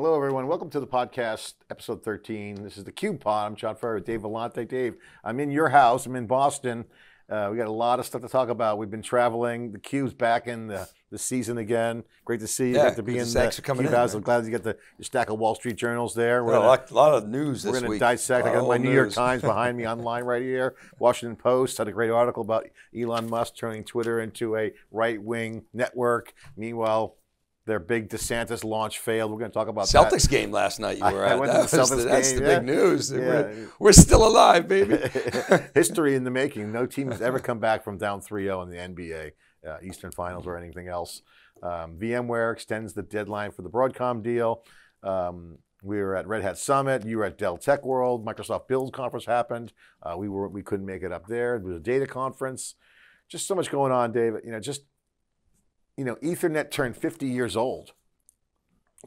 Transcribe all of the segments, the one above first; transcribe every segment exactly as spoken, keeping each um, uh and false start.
Hello, everyone. Welcome to the podcast, episode thirteen. This is theCUBE pod. I'm John Furrier with Dave Vellante. Dave, I'm in your house. I'm in Boston. Uh, we got a lot of stuff to talk about. We've been traveling. theCUBE's back in the, the season again. Great to see you. Yeah, to be in the CUBE house. I'm glad you got the stack of Wall Street Journals there. We're yeah, gonna, a lot of news this week. We're going to dissect. I got my New York Times behind me online right here. Washington Post had a great article about Elon Musk turning Twitter into a right-wing network. Meanwhile, their big DeSantis launch failed. We're going to talk about Celtics that. Celtics game last night you were I, at. I went that to the Celtics the, game. That's the yeah. big news. Yeah. We're, we're still alive, baby. History in the making. No team has ever come back from down three oh in the N B A, uh, Eastern Finals or anything else. Um, VMware extends the deadline for the Broadcom deal. Um, we were at Red Hat Summit. You were at Dell Tech World. Microsoft Build Conference happened. Uh, we, were, we couldn't make it up there. It was a data conference. Just so much going on, Dave. You know, just... You know, Ethernet turned fifty years old,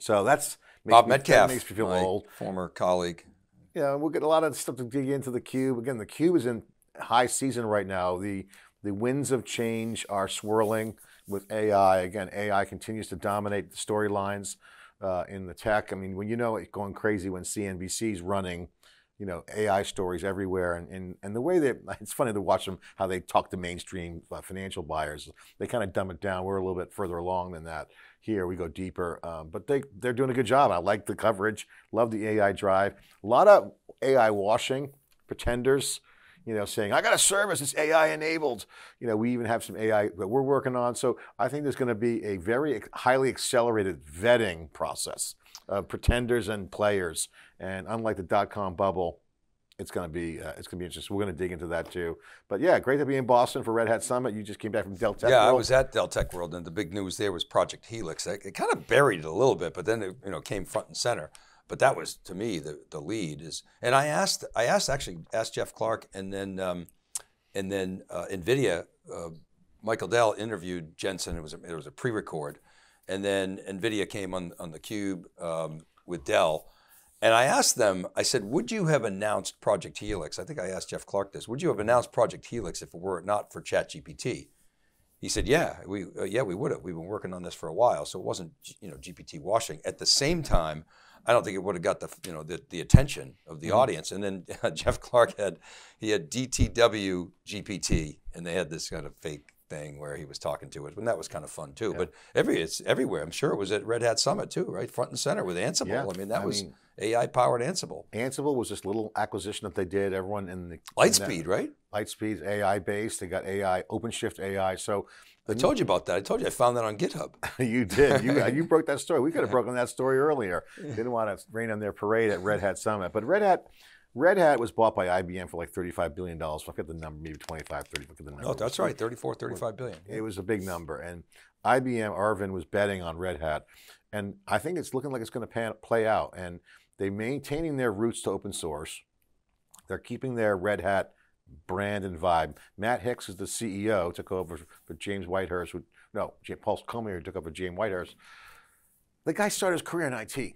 so that's makes Bob me, Metcalf that makes me feel my old. Former colleague. Yeah, we'll get a lot of stuff to dig into the Cube. Again, the Cube is in high season right now. The the winds of change are swirling with A I. Again, A I continues to dominate the storylines uh, in the tech. I mean, when you know it's going crazy when C N B C's running, you know, A I stories everywhere, and, and, and the way that, it's funny to watch them, how they talk to mainstream uh, financial buyers. They kind of dumb it down. We're a little bit further along than that. Here we go deeper, um, but they, they're doing a good job. I like the coverage, love the A I drive. A lot of A I washing, pretenders, you know, saying, I got a service, it's A I enabled. You know, we even have some A I that we're working on. So I think there's gonna be a very highly accelerated vetting process of pretenders and players. And unlike the dot-com bubble, it's going to be uh, it's going to be interesting. We're going to dig into that too. But yeah, great to be in Boston for Red Hat Summit. You just came back from Dell Tech yeah, World. Yeah, I was at Dell Tech World, and the big news there was Project Helix. It kind of buried it a little bit, but then it you know came front and center. But that was to me the the lead is. And I asked I asked actually asked Jeff Clark, and then um, and then uh, NVIDIA uh, Michael Dell interviewed Jensen. It was a, it was a pre-record, and then NVIDIA came on on theCUBE um, with Dell. And I asked them, I said, would you have announced Project Helix? I think I asked Jeff Clark this. Would you have announced Project Helix if it were not for ChatGPT? He said, yeah, we uh, yeah we would have. We've been working on this for a while. So it wasn't you know G P T washing. At the same time, I don't think it would have got the you know the, the attention of the mm-hmm. audience. And then uh, Jeff Clark had, he had D T W G P T, and they had this kind of fake thing where he was talking to it, and that was kind of fun too. Yeah. But every it's everywhere. I'm sure it was at Red Hat Summit too, right? Front and center with Ansible. Yeah. I mean, that I was mean, A I-powered Ansible. Ansible was this little acquisition that they did. Everyone in the Lightspeed, in right? Lightspeed's A I-based. They got A I, OpenShift A I. So I told you about that. I told you I found that on GitHub. You did. You you broke that story. We could have broken that story earlier. Didn't want to rain on their parade at Red Hat Summit, but Red Hat. Red Hat was bought by I B M for like thirty-five billion dollars. Forget the number, maybe twenty-five, thirty, forget the number. Oh, that's right, thirty-four, thirty-five billion. It was a big number. And I B M, Arvind, was betting on Red Hat. And I think it's looking like it's going to play out. And they're maintaining their roots to open source. They're keeping their Red Hat brand and vibe. Matt Hicks is the C E O, took over for James Whitehurst. Who, no, Paul Comer took over for James Whitehurst. The guy started his career in I T,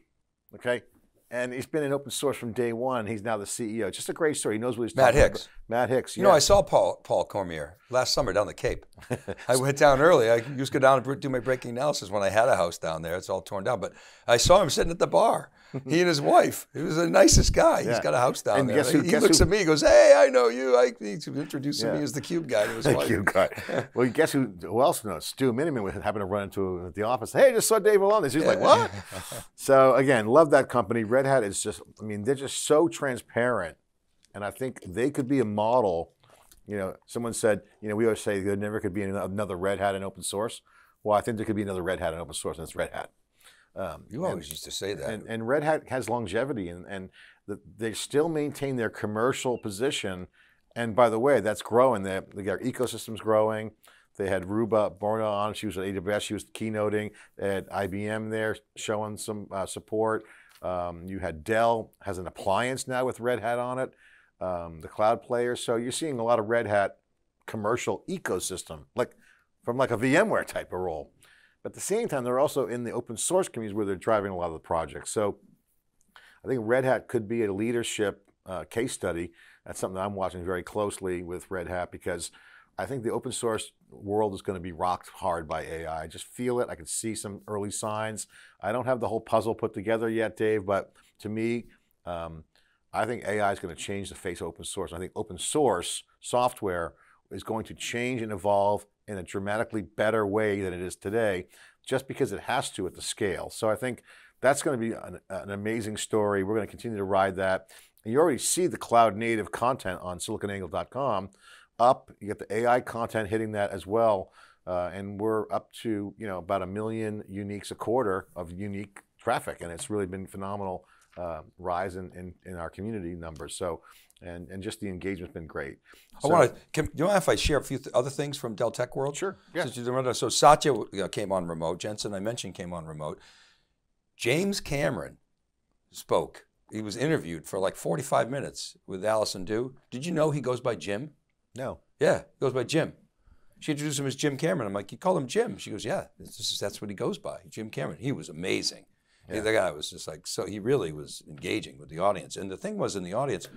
okay? And he's been in open source from day one. He's now the C E O. Just a great story. He knows what he's Matt talking Hicks. about. Matt Hicks. You yeah. know, I saw Paul Paul Cormier last summer down the Cape. I went down early. I used to go down and do my breaking analysis when I had a house down there. It's all torn down. But I saw him sitting at the bar. He and his wife. He was the nicest guy. Yeah. He's got a house down and there. Guess who, he guess looks who, at me. He goes, "Hey, I know you." I, he introduced yeah. me as the Cube guy. To his wife. The Cube guy. Well, guess who? Who else knows? Stu Miniman happened to run into the office. Hey, just saw Dave Vellante. She's yeah. like, "What?" So again, love that company. Red Hat is just. I mean, they're just so transparent, and I think they could be a model. You know, someone said, you know, we always say there never could be another Red Hat in open source. Well, I think there could be another Red Hat in open source, and it's Red Hat. Um, you always and, used to say that. And, and Red Hat has longevity, and, and the, they still maintain their commercial position. And by the way, that's growing. Their, their ecosystem's growing. They had Ruba Borna on. She was at A W S. She was keynoting. They had I B M there showing some uh, support. Um, you had Dell has an appliance now with Red Hat on it, um, the cloud player. So you're seeing a lot of Red Hat commercial ecosystem, like from like a VMware type of role. But at the same time, they're also in the open source communities where they're driving a lot of the projects. So I think Red Hat could be a leadership uh, case study. That's something that I'm watching very closely with Red Hat, because I think the open source world is going to be rocked hard by A I. I just feel it. I can see some early signs. I don't have the whole puzzle put together yet, Dave, but to me, um, I think A I is going to change the face of open source. I think open source software is going to change and evolve in a dramatically better way than it is today, just because it has to at the scale. So I think that's going to be an, an amazing story. We're going to continue to ride that. And you already see the cloud native content on silicon angle dot com up. You get the A I content hitting that as well. Uh, and we're up to, you know, about a million uniques a quarter of unique traffic. And it's really been phenomenal uh, rise in, in, in our community numbers. So, and, and just the engagement's been great. So, I want to, can, you mind if I share a few th other things from Dell Tech World? Sure, yeah. So, so Satya came on remote, Jensen I mentioned came on remote. James Cameron spoke. He was interviewed for like forty-five minutes with Allison Dew. Did you know he goes by Jim? No. Yeah, he goes by Jim. She introduced him as Jim Cameron. I'm like, you call him Jim? She goes, yeah, this is, that's what he goes by, Jim Cameron. He was amazing. Yeah. The guy was just like, so he really was engaging with the audience. And the thing was in the audience,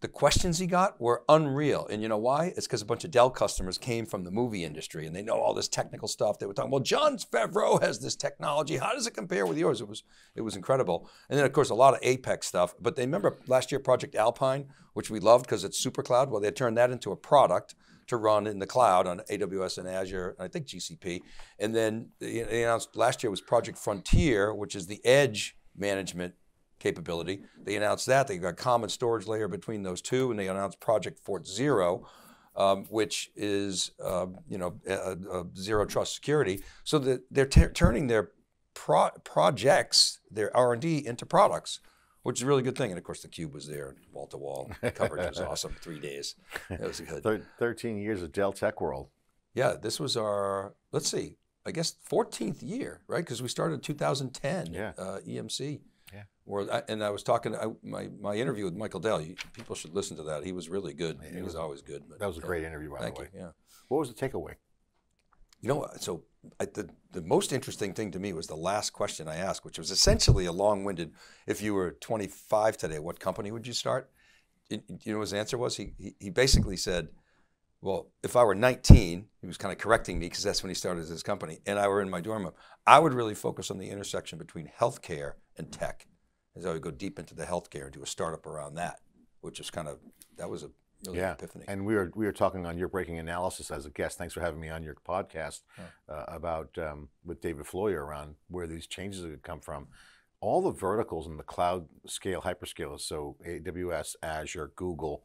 the questions he got were unreal. And you know why? It's because a bunch of Dell customers came from the movie industry and they know all this technical stuff. They were talking, well, Jon Favreau has this technology. How does it compare with yours? It was, it was incredible. And then of course, a lot of Apex stuff, but they remember last year Project Alpine, which we loved because it's super cloud. Well, they turned that into a product to run in the cloud on A W S and Azure, and I think G C P. And then they announced last year was Project Frontier, which is the edge management capability. They announced that, they've got a common storage layer between those two, and they announced Project Fort Zero, um, which is uh, you know uh, uh, zero trust security. So the, they're turning their pro projects, their R and D into products, which is a really good thing. And of course, theCUBE was there, wall to wall. The coverage was awesome, three days. That was good. thirteen years of Dell Tech World. Yeah, this was our, let's see, I guess fourteenth year, right? Because we started in two thousand ten, yeah. uh, E M C. Yeah. Where I, and I was talking, I, my, my interview with Michael Dell, you, people should listen to that. He was really good. Yeah, he was, was always good. But, that was a great uh, interview, by thank the way. You, yeah. What was the takeaway? You know, so I, the, the most interesting thing to me was the last question I asked, which was essentially a long-winded, if you were twenty-five today, what company would you start? It, you know what his answer was? He, he, he basically said, well, if I were nineteen, he was kind of correcting me because that's when he started his company, and I were in my dorm room, I would really focus on the intersection between healthcare and tech. And so I would go deep into the healthcare and do a startup around that, which is kind of, that was a, really yeah, epiphany. And we were we were talking on Your Breaking Analysis as a guest. Thanks for having me on your podcast oh. uh, about um, with David Floyer around where these changes have come from. All the verticals in the cloud scale hyperscalers, so A W S, Azure, Google,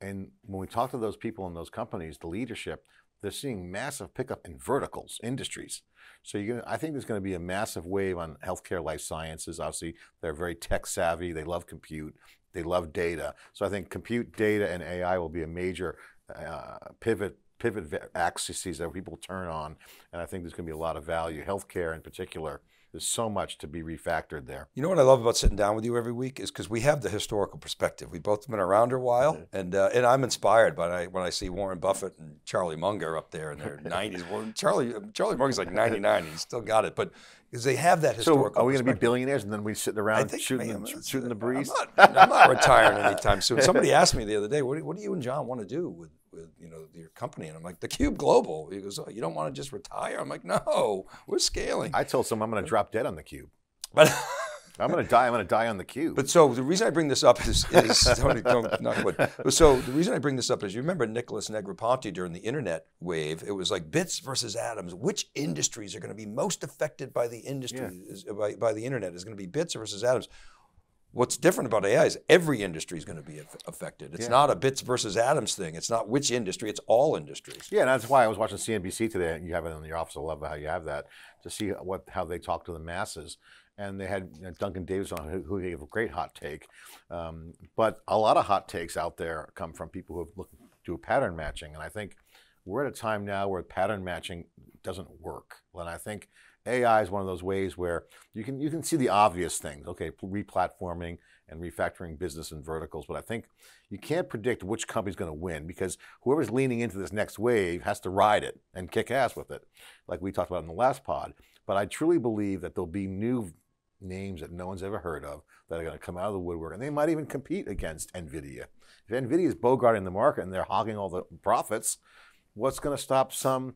and when we talk to those people in those companies, the leadership, they're seeing massive pickup in verticals, industries. So you're gonna, I think there's going to be a massive wave on healthcare, life sciences. Obviously, they're very tech savvy. They love compute. They love data. So I think compute, data, and A I will be a major uh, pivot pivot axes that people turn on. And I think there's going to be a lot of value. Healthcare in particular, there's so much to be refactored there. You know what I love about sitting down with you every week is because we have the historical perspective. We've both been around a while, and uh, and I'm inspired by I, when I see Warren Buffett and Charlie Munger up there in their nineties. Well, Charlie Charlie Munger's like ninety-nine, and he's still got it, but because they have that historical. So are we going to be billionaires and then we sit around shooting, man, the, shooting the breeze? I'm not, I'm not retiring anytime soon. Somebody asked me the other day, what do, what do you and John want to do with, with you know your company? And I'm like, theCUBE Global. He goes, oh, you don't want to just retire? I'm like, no, we're scaling. I told someone I'm going to drop dead on theCUBE. But I'm going to die. I'm going to die on theCUBE. But so the reason I bring this up is, is don't, don't, not what, so the reason I bring this up is you remember Nicholas Negroponte during the internet wave. It was like bits versus atoms. Which industries are going to be most affected by the industry yeah. is, by, by the internet? Is going to be bits versus atoms. What's different about A I is every industry is going to be affected. It's yeah. not a bits versus atoms thing. It's not which industry, it's all industries. Yeah, and that's why I was watching C N B C today, and you have it in your office. I love how you have that, to see what how they talk to the masses. And they had you know, Duncan Davis on, who, who gave a great hot take. Um, but a lot of hot takes out there come from people who have looked, do pattern matching. And I think we're at a time now where pattern matching doesn't work. And I think A I is one of those ways where you can, you can see the obvious things, okay, replatforming and refactoring business and verticals, but I think you can't predict which company's going to win because whoever's leaning into this next wave has to ride it and kick ass with it, like we talked about in the last pod. But I truly believe that there'll be new names that no one's ever heard of that are going to come out of the woodwork, and they might even compete against NVIDIA. If NVIDIA is bogarting the market and they're hogging all the profits, What's going to stop some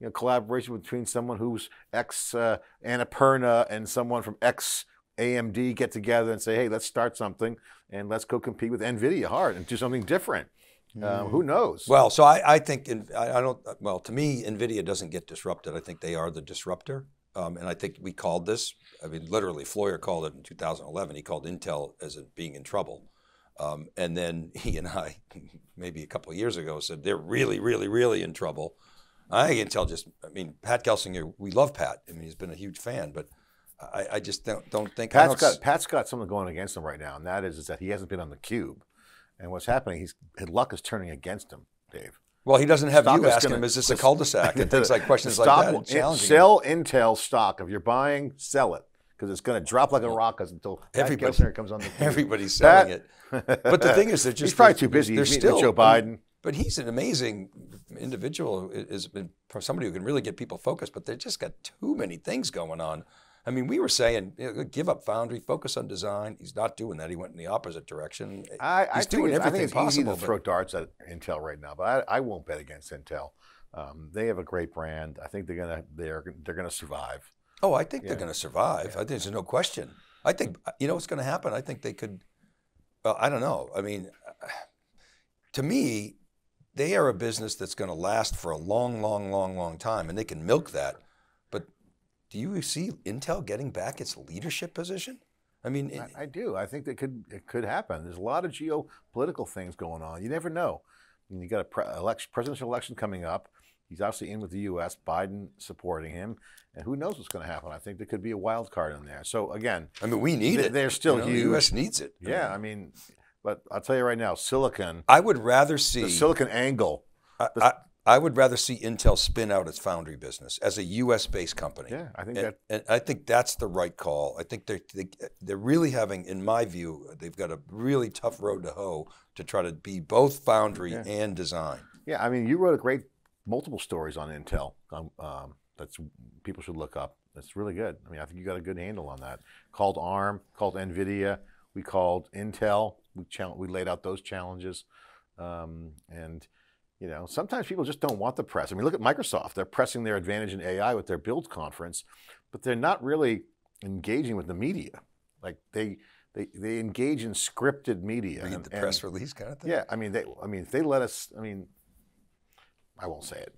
you know, collaboration between someone who's ex uh, Annapurna and someone from ex A M D get together and say, hey, let's start something and let's go compete with NVIDIA hard and do something different. Mm. Um, who knows? Well, so I, I think, in, I, I don't, well, to me, NVIDIA doesn't get disrupted. I think they are the disruptor. Um, and I think we called this, I mean, literally Floyer called it in two thousand eleven. He called Intel as it being in trouble. Um, and then he and I, maybe a couple of years ago, said they're really, really, really in trouble. I think Intel just, I mean, Pat Gelsinger, we love Pat. I mean, he's been a huge fan, but I, I just don't, don't think. Pat's, I don't got, Pat's got something going against him right now, and that is, is that he hasn't been on theCUBE. And what's happening, he's, his luck is turning against him, Dave. Well, he doesn't have stock you ask gonna, him, is this a cul-de-sac? And things like questions stock, like that and challenging. Sell him. Intel stock. If you're buying, sell it. Because it's going to drop like a rock until everybody Gelsinger comes on the T V. Everybody's selling it. But the thing is, they're just- He's probably too busy. They're still Joe Biden. But he's an amazing individual, is somebody who can really get people focused, but they've just got too many things going on. I mean, we were saying, you know, give up Foundry, focus on design. He's not doing that. He went in the opposite direction. I, He's I doing think everything I think it's possible, easy to throw darts at Intel right now, but I, I won't bet against Intel. Um, they have a great brand. I think they're gonna they're they're gonna survive. Oh, I think yeah. they're gonna survive. Yeah. I think there's no question. I think you know what's gonna happen. I think they could. Well, I don't know. I mean, to me, they are a business that's gonna last for a long, long, long, long time, and they can milk that. Do you see Intel getting back its leadership position? I mean, it, I, I do. I think that could it could happen. There's a lot of geopolitical things going on. You never know. I mean, you got a pre election, presidential election coming up. He's obviously in with the U S. Biden supporting him, and who knows what's going to happen? I think there could be a wild card in there. So again, I mean, we need they, it. They're still you know, huge. The U S needs it. Yeah, I mean, but I'll tell you right now, silicon. I would rather see the silicon angle. I, the, I, I would rather see Intel spin out its foundry business as a U S-based company. Yeah, I think and, that. And I think that's the right call. I think they're, they, they're really having, in my view, they've got a really tough road to hoe to try to be both foundry yeah. and design. Yeah, I mean, you wrote a great, multiple stories on Intel um, um, that's people should look up. That's really good. I mean, I think you got a good handle on that. Called ARM, called NVIDIA, we called Intel. We, we laid out those challenges um, and, you know, sometimes people just don't want the press. I mean, look at Microsoft. They're pressing their advantage in A I with their Build conference, but they're not really engaging with the media. Like they, they, they engage in scripted media. Read the and, press and, release kind of thing. Yeah, I mean, they, I mean, if they let us. I mean, I won't say it.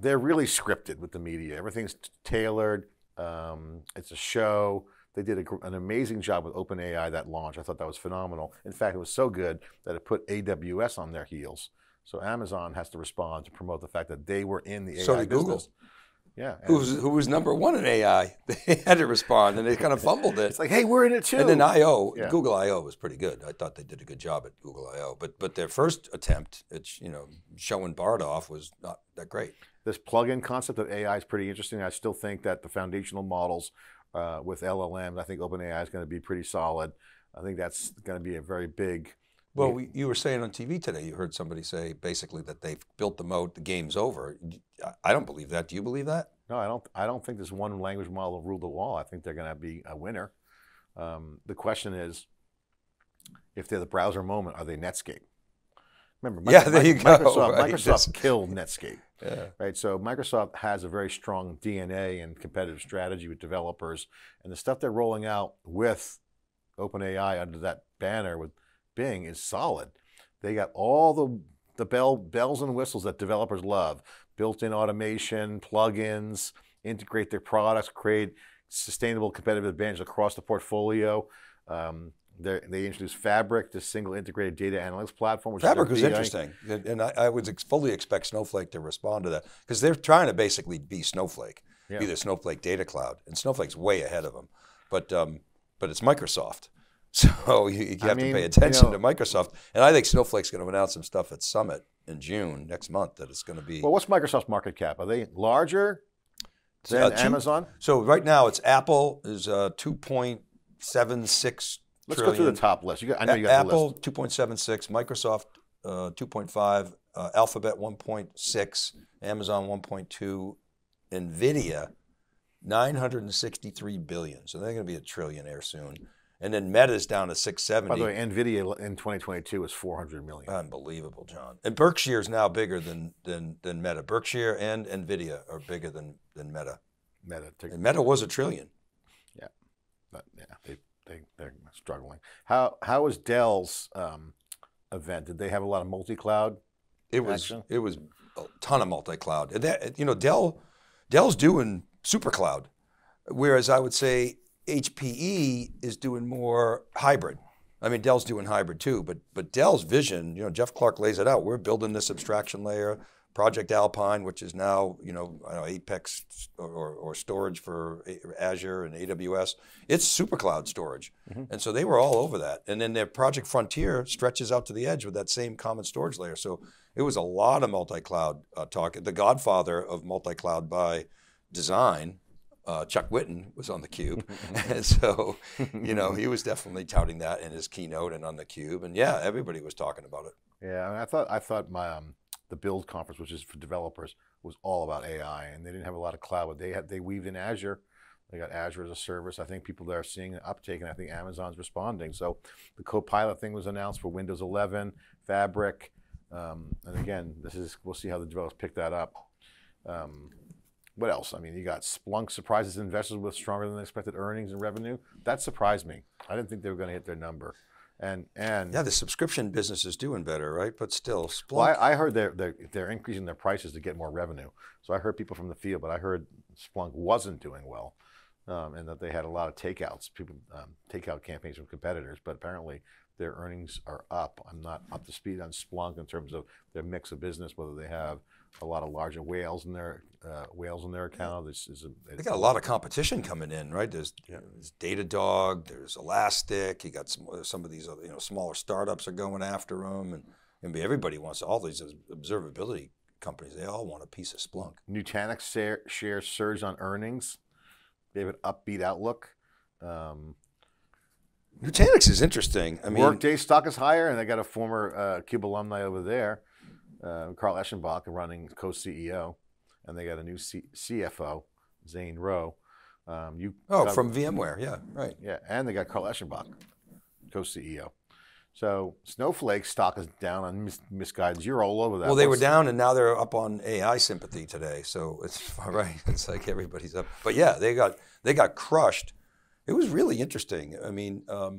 They're really scripted with the media. Everything's tailored. Um, it's a show. They did a, an amazing job with OpenAI that launch. I thought that was phenomenal. In fact, it was so good that it put A W S on their heels. So Amazon has to respond to promote the fact that they were in the A I so did business. Google. Yeah. Who was, who was number one in A I? They had to respond and they kind of fumbled it. It's like, hey, we're in it too. And then I O, yeah. Google I O was pretty good. I thought they did a good job at Google I O, but but their first attempt at you know showing Bard off was not that great. This plug-in concept of A I is pretty interesting. I still think that the foundational models uh, with L L Ms, I think OpenAI is going to be pretty solid. I think that's going to be a very big. Well, we, you were saying on T V today, you heard somebody say basically that they've built the moat, the game's over. I don't believe that. Do you believe that? No, I don't. I don't think this one language model will rule the wall. I think they're going to be a winner. Um, the question is, if they're the browser moment, are they Netscape? Remember, yeah, Microsoft, there you go. Microsoft, right? Microsoft killed Netscape. Yeah. Right. So Microsoft has a very strong D N A and competitive strategy with developers, and the stuff they're rolling out with OpenAI under that banner with Bing is solid. They got all the, the bell, bells and whistles that developers love. Built-in automation, plugins, integrate their products, create sustainable competitive advantage across the portfolio. Um, they introduced Fabric, this single integrated data analytics platform. Which Fabric was interesting. And I, I would ex fully expect Snowflake to respond to that because they're trying to basically be Snowflake, yeah. be the Snowflake data cloud. And Snowflake's way ahead of them, but, um, but it's Microsoft. So you, you have I mean, to pay attention you know, to Microsoft. And I think Snowflake's going to announce some stuff at Summit in June next month that it's going to be. Well, what's Microsoft's market cap? Are they larger than uh, two, Amazon? So right now it's Apple is uh, two point seven six trillion. Let's go through the top list. You got, I know you got Apple, the list. two point seven six, Microsoft uh, two point five, uh, Alphabet one point six, Amazon one point two, NVIDIA nine hundred sixty-three billion. So they're going to be a trillionaire soon. And then Meta's down to six seventy. By the way, NVIDIA in twenty twenty-two was four hundred million. Unbelievable, John. And Berkshire's now bigger than than than Meta. Berkshire and NVIDIA are bigger than than Meta. Meta. And Meta was a trillion. Yeah, but yeah, they they they're struggling. How how was Dell's um, event? Did they have a lot of multi-cloud? It was action? It was a ton of multi-cloud. That, you know, Dell Dell's doing super cloud, whereas I would say H P E is doing more hybrid. I mean, Dell's doing hybrid too, but but Dell's vision, you know, Jeff Clark lays it out. We're building this abstraction layer, Project Alpine, which is now, you know, I don't know, Apex or, or storage for Azure and A W S. It's super cloud storage. Mm-hmm. And so they were all over that. And then their Project Frontier stretches out to the edge with that same common storage layer. So it was a lot of multi-cloud uh, talk. The godfather of multi-cloud by design, Uh, Chuck Whitten, was on theCUBE. And so, you know, he was definitely touting that in his keynote and on theCUBE. And yeah, everybody was talking about it. Yeah, I mean, I thought, I thought my, um, the Build conference, which is for developers, was all about A I, and they didn't have a lot of cloud, but they had, they weaved in Azure. They got Azure as a service. I think people there are seeing an uptake, and I think Amazon's responding. So the Copilot thing was announced for Windows eleven, Fabric. Um, and again, this is, we'll see how the developers pick that up. Um, What else? I mean, you got Splunk surprises investors with stronger than expected earnings and revenue. That surprised me. I didn't think they were going to hit their number. And and yeah, the subscription business is doing better, right? But still, Splunk. Well, I, I heard they're, they're, they're increasing their prices to get more revenue. So I heard people from the field, but I heard Splunk wasn't doing well, um, and that they had a lot of takeouts, people um, takeout campaigns from competitors, but apparently their earnings are up. I'm not up to speed on Splunk in terms of their mix of business, whether they have a lot of larger whales in their uh, whales in their account. This is a, they got a lot of competition coming in, right? There's, yeah. there's Datadog, there's Elastic. You got some some of these, you know, smaller startups are going after them, and, and everybody wants all these observability companies. They all want a piece of Splunk. Nutanix shares surge on earnings. They have an upbeat outlook. Um, Nutanix is interesting. I mean, Workday stock is higher, and they got a former uh, CUBE alumni over there. Uh, Carl Eschenbach, running co-C E O, and they got a new C CFO, Zane Rowe. Um, you oh, got, from VMware, yeah, right. Yeah, and they got Carl Eschenbach, co-C E O. So Snowflake stock is down on mis misguidance. You're all over that. Well, they were down, and now they're up on A I sympathy today. So it's all right. It's like everybody's up. But yeah, they got they got crushed. It was really interesting. I mean, um,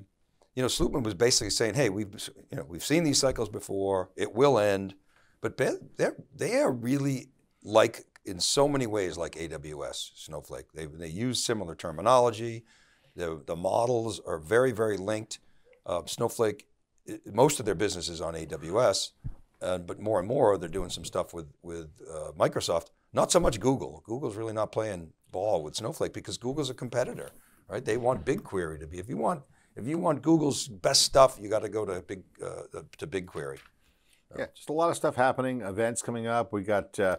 you know, Slootman was basically saying, "Hey, we've you know we've seen these cycles before. It will end." But they're, they are really like, in so many ways, like A W S, Snowflake. They, they use similar terminology. The, the models are very, very linked. Uh, Snowflake, most of their business is on A W S, uh, but more and more they're doing some stuff with, with uh, Microsoft. Not so much Google. Google's really not playing ball with Snowflake because Google's a competitor, right? They want BigQuery to be. If you want, if you want Google's best stuff, you got to go to, Big, uh, to BigQuery. Yeah, just a lot of stuff happening, events coming up. We got uh,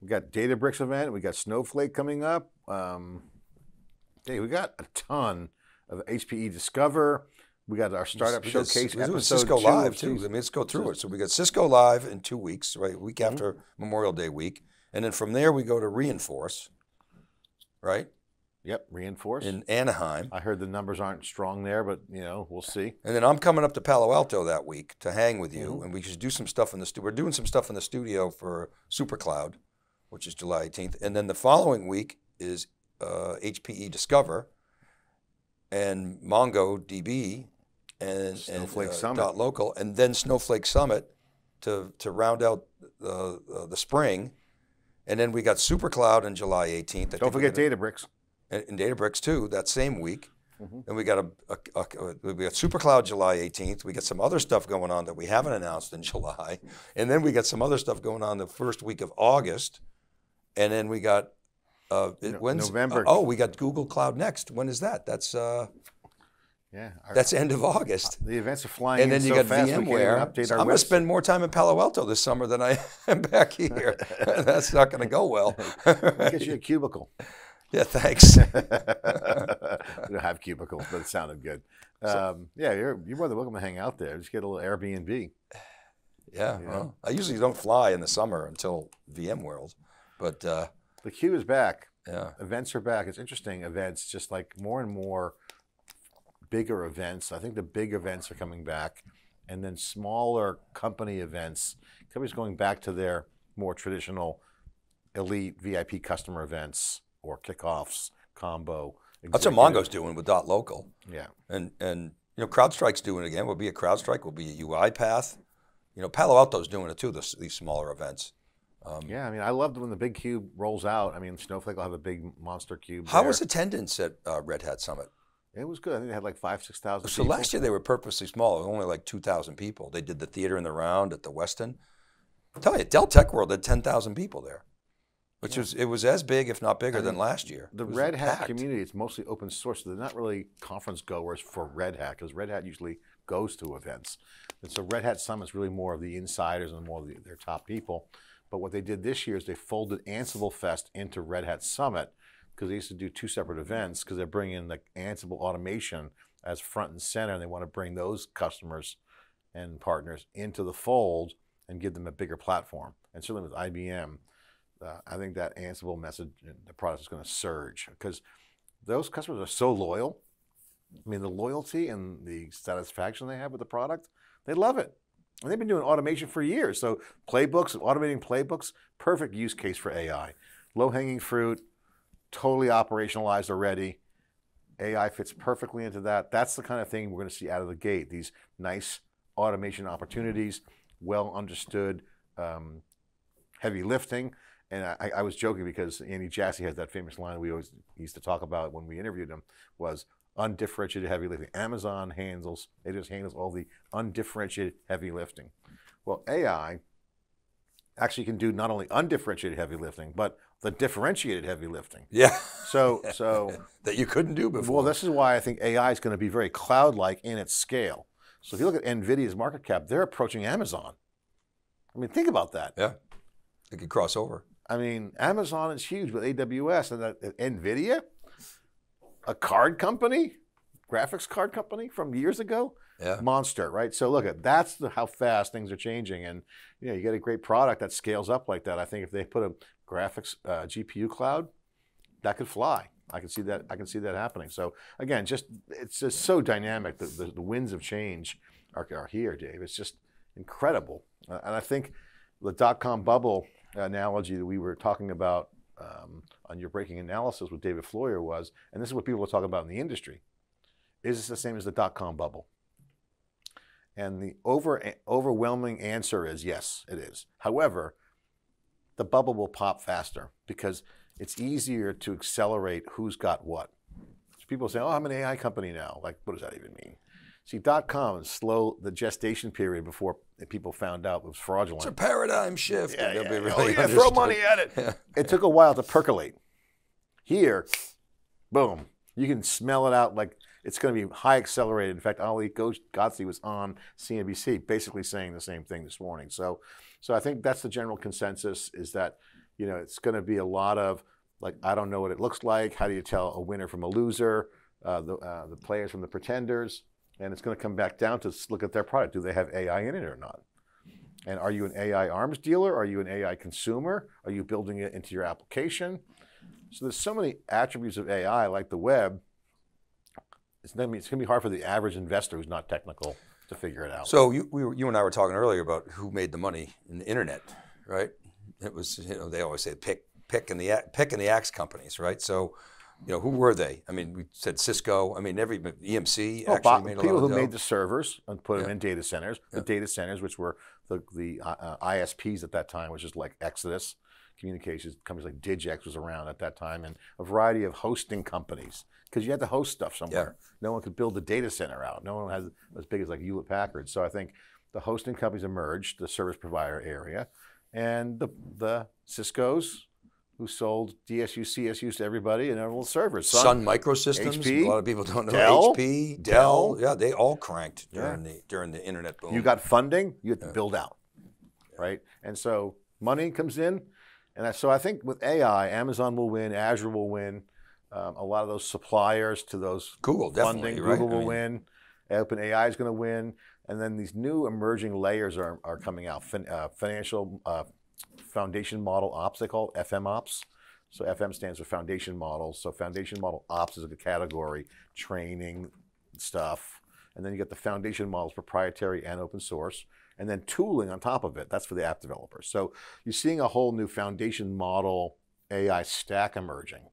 we got Databricks event, we got Snowflake coming up. Um, hey, we got a ton of H P E Discover. We got our startup showcase. We're doing Cisco Live too. I mean, let's go through it. So we got Cisco Live in two weeks, right? Week after Memorial Day week. And then from there we go to Reinforce, right? Yep, Reinforce. In Anaheim. I heard the numbers aren't strong there, but you know, we'll see. And then I'm coming up to Palo Alto that week to hang with you, mm-hmm. and we should do some stuff in the studio. We're doing some stuff in the studio for SuperCloud, which is July eighteenth. And then the following week is uh, H P E Discover and MongoDB and Snowflake and, uh, Summit. Dot local, and then Snowflake Summit to, to round out the, uh, the spring. And then we got SuperCloud on July eighteenth. I Don't forget gonna, Databricks. And Databricks too, that same week. Mm-hmm. And we got a, a, a we got SuperCloud July eighteenth. We got some other stuff going on that we haven't announced in July. And then we got some other stuff going on the first week of August. And then we got, uh, no, when's, November. Uh, oh, we got Google Cloud Next. When is that? That's, uh, yeah, our, that's end of August. The events are flying and in so fast. And then you got VMware. I'm going to spend more time in Palo Alto this summer than I am back here. That's not going to go well. Let's get you a cubicle. Yeah, thanks. We don't have cubicles, but it sounded good. Um, yeah, you're, you're more than welcome to hang out there. Just get a little Airbnb. Yeah, you know? Well, I usually don't fly in the summer until VMworld, but. Uh, the queue is back. Yeah. Events are back. It's interesting, events, just like more and more bigger events. I think the big events are coming back, and then smaller company events. Companies going back to their more traditional elite V I P customer events or kickoffs, combo. Executive. That's what Mongo's doing with .local. Yeah. And, and you know, CrowdStrike's doing it again. Will be a CrowdStrike, will be a UiPath. You know, Palo Alto's doing it too, this, these smaller events. Um, yeah, I mean, I loved when the big cube rolls out. I mean, Snowflake will have a big monster cube. How there. was attendance at uh, Red Hat Summit? It was good. I think they had like five, six thousand. So people. Last year they were purposely small. It was only like two thousand people. They did the theater in the round at the Westin. I tell you, Dell Tech World had ten thousand people there, which yeah. was it was as big, if not bigger, I mean, than last year. The Red Hat packed. community, it's mostly open source. So they're not really conference goers for Red Hat, because Red Hat usually goes to events. And so Red Hat Summit's really more of the insiders and more of the, their top people. But what they did this year is they folded Ansible Fest into Red Hat Summit, because they used to do two separate events, because they're bringing the Ansible automation as front and center, and they want to bring those customers and partners into the fold and give them a bigger platform. And certainly with I B M, uh, I think that Ansible message, the product is going to surge, because those customers are so loyal. I mean, the loyalty and the satisfaction they have with the product, they love it. And they've been doing automation for years. So playbooks, automating playbooks, perfect use case for A I. Low-hanging fruit, totally operationalized already. A I fits perfectly into that. That's the kind of thing we're going to see out of the gate, these nice automation opportunities, well understood, um, heavy lifting. And I, I was joking, because Andy Jassy has that famous line we always used to talk about when we interviewed him, was undifferentiated heavy lifting. Amazon handles, it just handles all the undifferentiated heavy lifting. Well, A I actually can do not only undifferentiated heavy lifting, but the differentiated heavy lifting. Yeah. So, so. That you couldn't do before. Well, this is why I think A I is going to be very cloud-like in its scale. So if you look at NVIDIA's market cap, they're approaching Amazon. I mean, think about that. Yeah, it could cross over. I mean, Amazon is huge with A W S, and that, uh, NVIDIA, a card company, graphics card company from years ago, yeah. monster, right? So look, at that's the, how fast things are changing. And you know, you get a great product that scales up like that. I think if they put a graphics uh, G P U cloud, that could fly. I can see that. I can see that happening. So again, just it's just so dynamic. The, the, the winds of change are, are here, Dave. It's just incredible. Uh, and I think the dot-com bubble analogy that we were talking about um, on your breaking analysis with David Floyer was, and this is what people are talking about in the industry, is this the same as the dot-com bubble? And the over, overwhelming answer is yes, it is. However, the bubble will pop faster, because it's easier to accelerate who's got what. So people say, oh, I'm an A I company now. Like, what does that even mean? See, dot-com is slow, the gestation period before people found out it was fraudulent. It's a paradigm shift. Yeah, yeah. Be really oh, yeah, throw money at it. Yeah. It took a while to percolate. Here, boom, you can smell it out. Like, it's going to be high accelerated. In fact, Ali Ghodsi was on C N B C basically saying the same thing this morning. So, so I think that's the general consensus, is that, you know, it's going to be a lot of, like, I don't know what it looks like. How do you tell a winner from a loser, uh, the, uh, the players from the pretenders? And it's going to come back down to look at their product. Do they have A I in it or not? And are you an A I arms dealer? Are you an A I consumer? Are you building it into your application? So there's so many attributes of A I, like the web. It's going to be hard for the average investor who's not technical to figure it out. So you, we were, you and I were talking earlier about who made the money in the internet, right? It was, you know, they always say pick, pick, and the, pick and the axe companies, right? So, you know, who were they? I mean, we said Cisco. I mean, every E M C well, actually Bob, made a people lot of who dough. made the servers and put yeah. them in data centers. The yeah. data centers, which were the, the uh, I S Ps at that time, which is like Exodus Communications. Companies like Digex was around at that time, and a variety of hosting companies, because you had to host stuff somewhere. Yeah. No one could build the data center out. No one has as big as like Hewlett Packard. So I think the hosting companies emerged, the service provider area, and the the Cisco's, who sold D S U, C S Us to everybody and everyone's servers. Sun, Sun Microsystems, H P, a lot of people don't know. Dell, H P, Dell, Dell, yeah, they all cranked during, yeah. the, during the internet boom. You got funding, you had to yeah. build out, right? And so money comes in, and I, so I think with A I, Amazon will win, Azure will win, um, a lot of those suppliers to those Google, funding, definitely, right? Google will I mean, win, OpenAI is going to win, and then these new emerging layers are, are coming out, fin, uh, financial, uh, foundation model ops, they call it, F M ops. So F M stands for foundation models. So foundation model ops is a category, training, stuff. And then you get the foundation models, proprietary and open source, and then tooling on top of it. That's for the app developers. So you're seeing a whole new foundation model A I stack emerging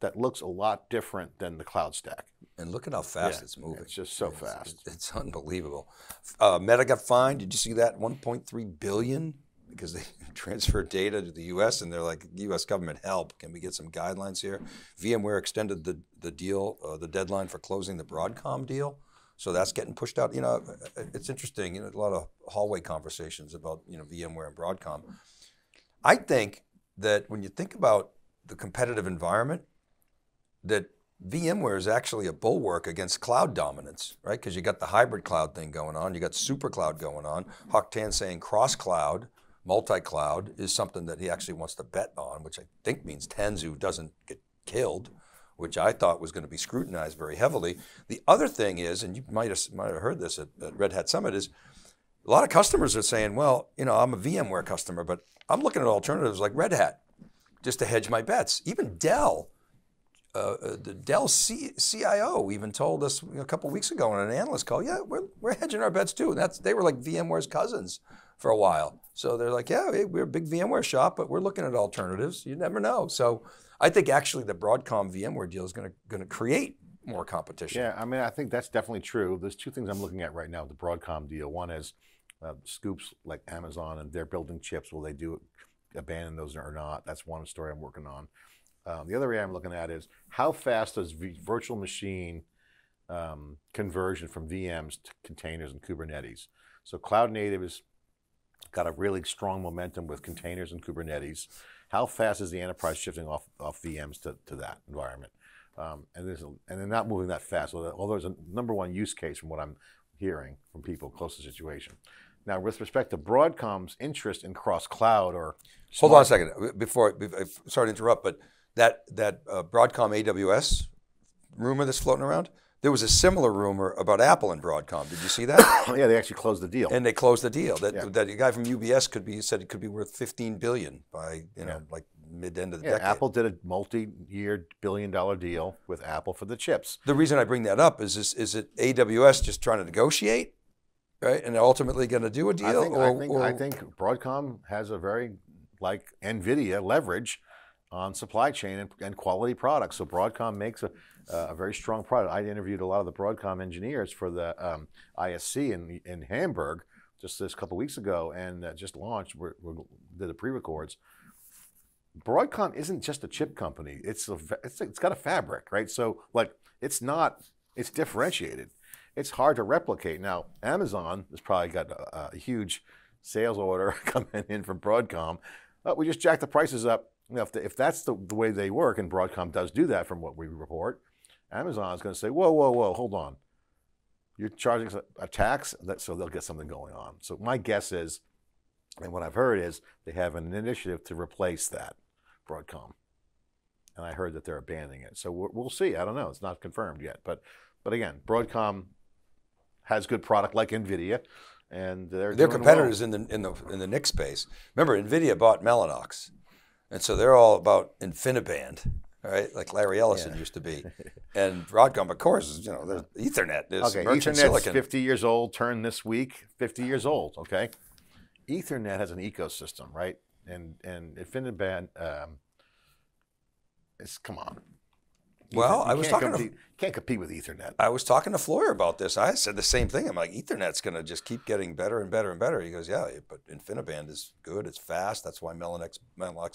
that looks a lot different than the cloud stack. And look at how fast yeah, it's moving. It's just so it's, fast. It's unbelievable. Uh, Meta got fined, did you see that? one point three billion dollars because they transferred data to the U S and they're like, U S government, help, can we get some guidelines here? VMware extended the, the deal, uh, the deadline for closing the Broadcom deal. So that's getting pushed out. You know, it's interesting, you know, a lot of hallway conversations about, you know, VMware and Broadcom. I think that when you think about the competitive environment, that VMware is actually a bulwark against cloud dominance, right? Because you got the hybrid cloud thing going on, you got super cloud going on. Hock Tan saying cross cloud, multi-cloud is something that he actually wants to bet on, which I think means Tanzu doesn't get killed, which I thought was going to be scrutinized very heavily. The other thing is, and you might have, might have heard this at, at Red Hat Summit, is a lot of customers are saying, well, you know, I'm a VMware customer, but I'm looking at alternatives like Red Hat just to hedge my bets. Even Dell, uh, the Dell C I O even told us a couple of weeks ago on an analyst call, yeah, we're, we're hedging our bets too. And that's, they were like VMware's cousins for a while. So they're like, yeah, we're a big VMware shop, but we're looking at alternatives. You never know. So I think actually the Broadcom VMware deal is going to, going to create more competition. Yeah, I mean, I think that's definitely true. There's two things I'm looking at right now with the Broadcom deal. One is uh, scoops like Amazon and they're building chips. Will they do abandon those or not? That's one story I'm working on. Um, the other area I'm looking at is how fast does v virtual machine um, conversion from V Ms to containers and Kubernetes? So cloud native has got a really strong momentum with containers and Kubernetes. How fast is the enterprise shifting off, off V Ms to, to that environment? Um, and, there's a, and they're not moving that fast, although there's a number one use case from what I'm hearing from people close to the situation. Now, with respect to Broadcom's interest in cross-cloud or- Hold on a second, before, sorry to interrupt, but that, that uh, Broadcom A W S rumor that's floating around, there was a similar rumor about Apple and Broadcom. Did you see that? Yeah, they actually closed the deal. And they closed the deal. That yeah. that a guy from U B S could be said it could be worth fifteen billion dollars by you know yeah. like mid end of the yeah, decade. Apple did a multi-year billion dollar deal with Apple for the chips. The reason I bring that up is this, is it A W S just trying to negotiate, right? And ultimately going to do a deal. I think, or, I, think, or, I think Broadcom has a very like NVIDIA leverage on supply chain and, and quality products. So Broadcom makes a, uh, a very strong product. I interviewed a lot of the Broadcom engineers for the um, I S C in, in Hamburg just this couple weeks ago, and uh, just launched, we're, we're, did the pre-records. Broadcom isn't just a chip company. It's, a, it's, it's got a fabric, right? So like, it's not, it's differentiated. It's hard to replicate. Now, Amazon has probably got a, a huge sales order coming in from Broadcom. Oh, we just jacked the prices up. Now, if, the, if that's the, the way they work, and Broadcom does do that from what we report, Amazon's going to say, whoa, whoa, whoa, hold on. You're charging a tax, that, so they'll get something going on. So my guess is, and what I've heard is, they have an initiative to replace that, Broadcom. And I heard that they're abandoning it. So we're, we'll see, I don't know, it's not confirmed yet. But, but again, Broadcom has good product like NVIDIA, and they're Their competitors well. in, the, in, the, in the N I C space. Remember, NVIDIA bought Mellanox. And so they're all about InfiniBand, right? Like Larry Ellison yeah. used to be. And Broadcom, of course, you know, there's Ethernet, there's okay, merchant Ethernet's silicon. fifty years old, turned this week, fifty years old, okay? Ethernet has an ecosystem, right? And and InfiniBand, um, it's, come on. Ethernet, well, I was talking compete, to- can't compete with Ethernet. I was talking to Floyer about this. I said the same thing. I'm like, Ethernet's gonna just keep getting better and better and better. He goes, yeah, but InfiniBand is good, it's fast. That's why Mellanox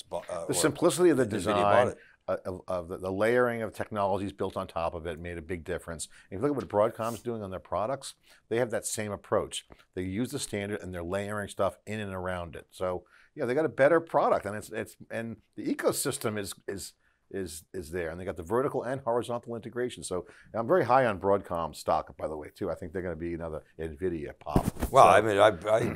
bought uh, The simplicity of the design, uh, of, of the, the layering of technologies built on top of it made a big difference. And if you look at what Broadcom's doing on their products, they have that same approach. They use the standard and they're layering stuff in and around it. So yeah, they got a better product, and it's it's and the ecosystem is is Is, is there, and they got the vertical and horizontal integration. So I'm very high on Broadcom stock, by the way, too. I think they're going to be another NVIDIA pop. Well, so. I mean, I, I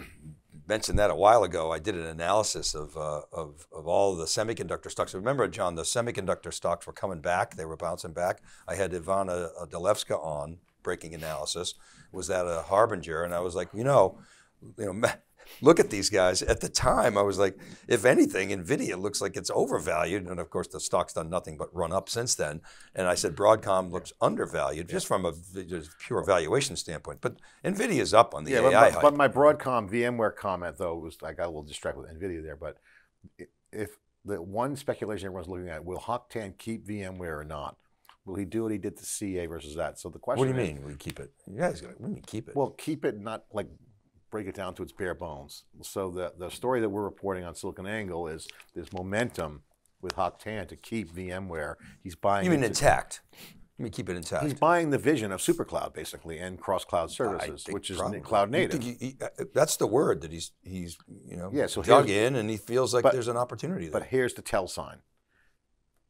mentioned that a while ago. I did an analysis of, uh, of, of all the semiconductor stocks. Remember, John, the semiconductor stocks were coming back. They were bouncing back. I had Ivana Delevska on, breaking analysis. Was that a harbinger? And I was like, you know, you know, look at these guys. At the time, I was like, if anything, NVIDIA looks like it's overvalued. And of course, the stock's done nothing but run up since then. And I said, Broadcom looks yeah. undervalued yeah. just from a just pure valuation standpoint. But NVIDIA is up on the yeah, A I but, hype. But my Broadcom VMware comment, though, was I got a little distracted with NVIDIA there. But if the one speculation everyone's looking at, will Hock Tan keep VMware or not? Will he do what he did to C A versus that? So the question What do you is, mean, will he keep it? You guys, what do you mean keep it? Well, keep it, not like break it down to its bare bones. So the, the story that we're reporting on SiliconANGLE is there's momentum with Hock Tan to keep VMware. He's buying- You mean intact? You mean keep it intact? He's buying the vision of supercloud, basically, and cross-cloud services, which is probably. cloud native. He, he, that's the word that he's, he's you know, yeah, so dug in, and he feels like but, there's an opportunity there. But here's the tell sign.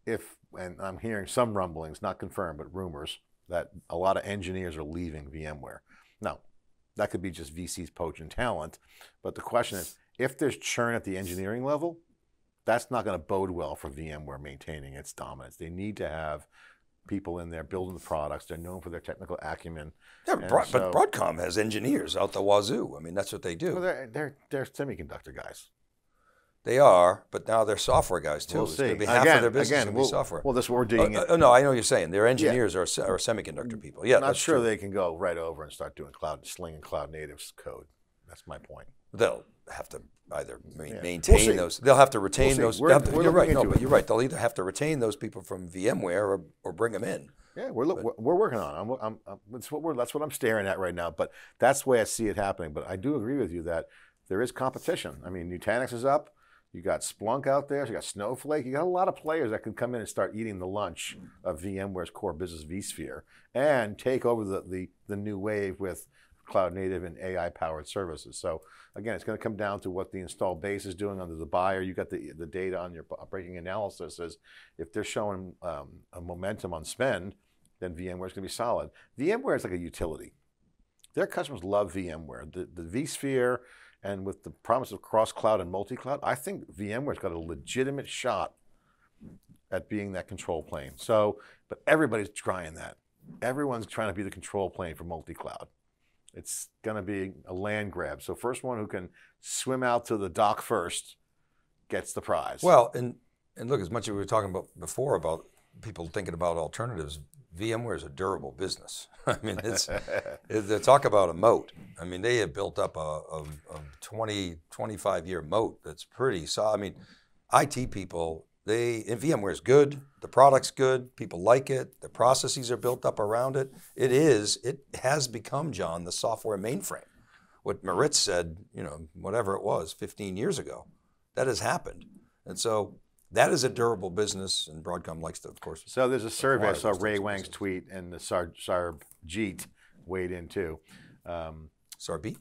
If, and I'm hearing some rumblings, not confirmed, but rumors, that a lot of engineers are leaving VMware. Now, that could be just V Cs poaching talent, but the question is, if there's churn at the engineering level, that's not going to bode well for VMware maintaining its dominance. They need to have people in there building the products. They're known for their technical acumen. Yeah, but, so, but Broadcom has engineers out the wazoo. I mean, that's what they do. Well, they're, they're, they're semiconductor guys. They are, but now they're software guys too. We'll it's see. Going to be half again, of their business again, we'll, be software. Well, that's what we're digging uh, uh, No, I know what you're saying. Their engineers yeah. are, are semiconductor people. Yeah, I'm not sure true. they can go right over and start doing cloud, slinging cloud natives code. That's my point. They'll have to either ma yeah. maintain we'll those. They'll have to retain we'll those. We're, have to, we're you're right. No, but you're right. They'll either have to retain those people from VMware or, or bring them in. Yeah, we're look, but, we're working on it. I'm, I'm, I'm, it's what we're, that's what I'm staring at right now. But that's the way I see it happening. But I do agree with you that there is competition. I mean, Nutanix is up. You got Splunk out there, so you got Snowflake, you got a lot of players that can come in and start eating the lunch of VMware's core business vSphere and take over the, the, the new wave with cloud native and A I powered services. So again, it's gonna come down to what the install base is doing under the buyer. You got the, the data on your breaking analysis is if they're showing um, a momentum on spend, then VMware's gonna be solid. VMware is like a utility. Their customers love VMware. The, the vSphere, and with the promise of cross-cloud and multi-cloud, I think VMware's got a legitimate shot at being that control plane. So, but everybody's trying that. Everyone's trying to be the control plane for multi-cloud. It's going to be a land grab. So first one who can swim out to the dock first gets the prize. Well, and, and look, as much as we were talking about before about people thinking about alternatives, VMware is a durable business. I mean, it's, they talk about a moat. I mean, they have built up a, a, a twenty, twenty-five year moat that's pretty solid. I mean, I T people, they, and VMware is good, the product's good, people like it, the processes are built up around it. It is, it has become, John, the software mainframe. What Moritz said, you know, whatever it was, fifteen years ago, that has happened. And so, that is a durable business, and Broadcom likes to, of course. So there's a survey, I saw Ray Wang's tweet, and the Sar Sarjeet weighed in too. Um, Sarbeet?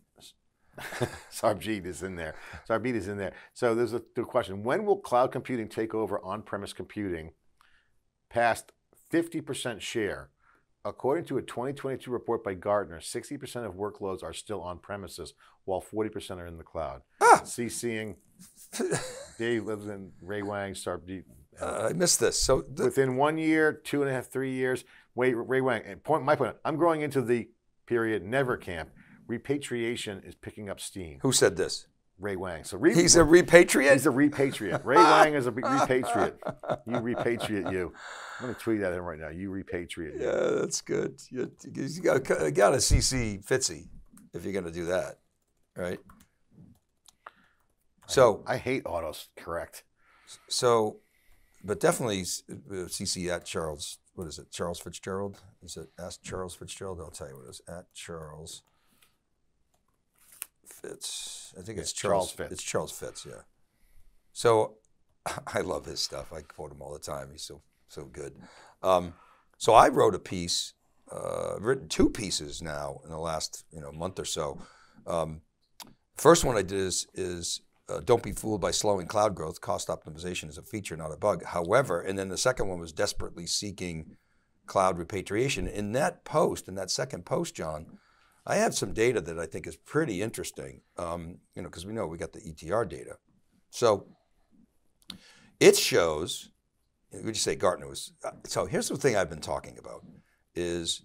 Sarjeet is in there. Sarjeet is in there. So there's a the question, when will cloud computing take over on-premise computing past fifty percent share? According to a twenty twenty-two report by Gartner, sixty percent of workloads are still on-premises, while forty percent are in the cloud. Ah. CCing, Dave lives in Ray Wang, Sarjeet. Uh, I missed this. So th within one year, two and a half, three years, wait, Ray Wang, and point, my point, I'm growing into the period never camp. Repatriation is picking up steam. Who said this? Ray Wang. So re he's a repatriate? He's a repatriate. Ray Wang is a repatriate. You repatriate you. I'm going to tweet at him right now. You repatriate you. Yeah, that's good. You, you got to C C Fitzy if you're going to do that, right? I, so I hate autos, correct. So, but definitely C C at Charles, what is it? Charles Fitzgerald? Is it ask Charles Fitzgerald? I'll tell you what it is. At Charles. Fitz, I think it's yeah, Charles, Charles Fitz. It's Charles Fitz, yeah. So I love his stuff. I quote him all the time. He's so so good. Um, so I wrote a piece, uh, written two pieces now in the last you know month or so. Um, first one I did is is uh, don't be fooled by slowing cloud growth. Cost optimization is a feature, not a bug. However, and then the second one was desperately seeking cloud repatriation. In that post, in that second post, John, I have some data that I think is pretty interesting, um, you know, because we know we got the E T R data. So it shows, would you say Gartner was, so here's the thing I've been talking about is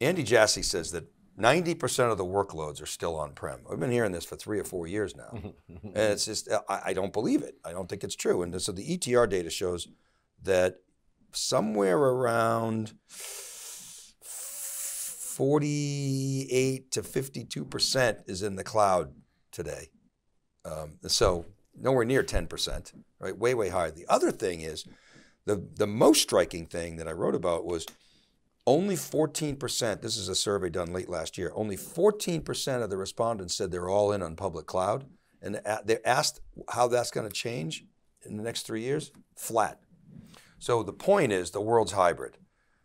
Andy Jassy says that ninety percent of the workloads are still on-prem. I've been hearing this for three or four years now. And it's just, I, I don't believe it. I don't think it's true. And so the E T R data shows that somewhere around forty-eight to fifty-two percent is in the cloud today. Um, so nowhere near ten percent, right? Way, way higher. The other thing is, the, the most striking thing that I wrote about was only fourteen percent, this is a survey done late last year, only fourteen percent of the respondents said they're all in on public cloud. And they're asked how that's going to change in the next three years, flat. So the point is the world's hybrid.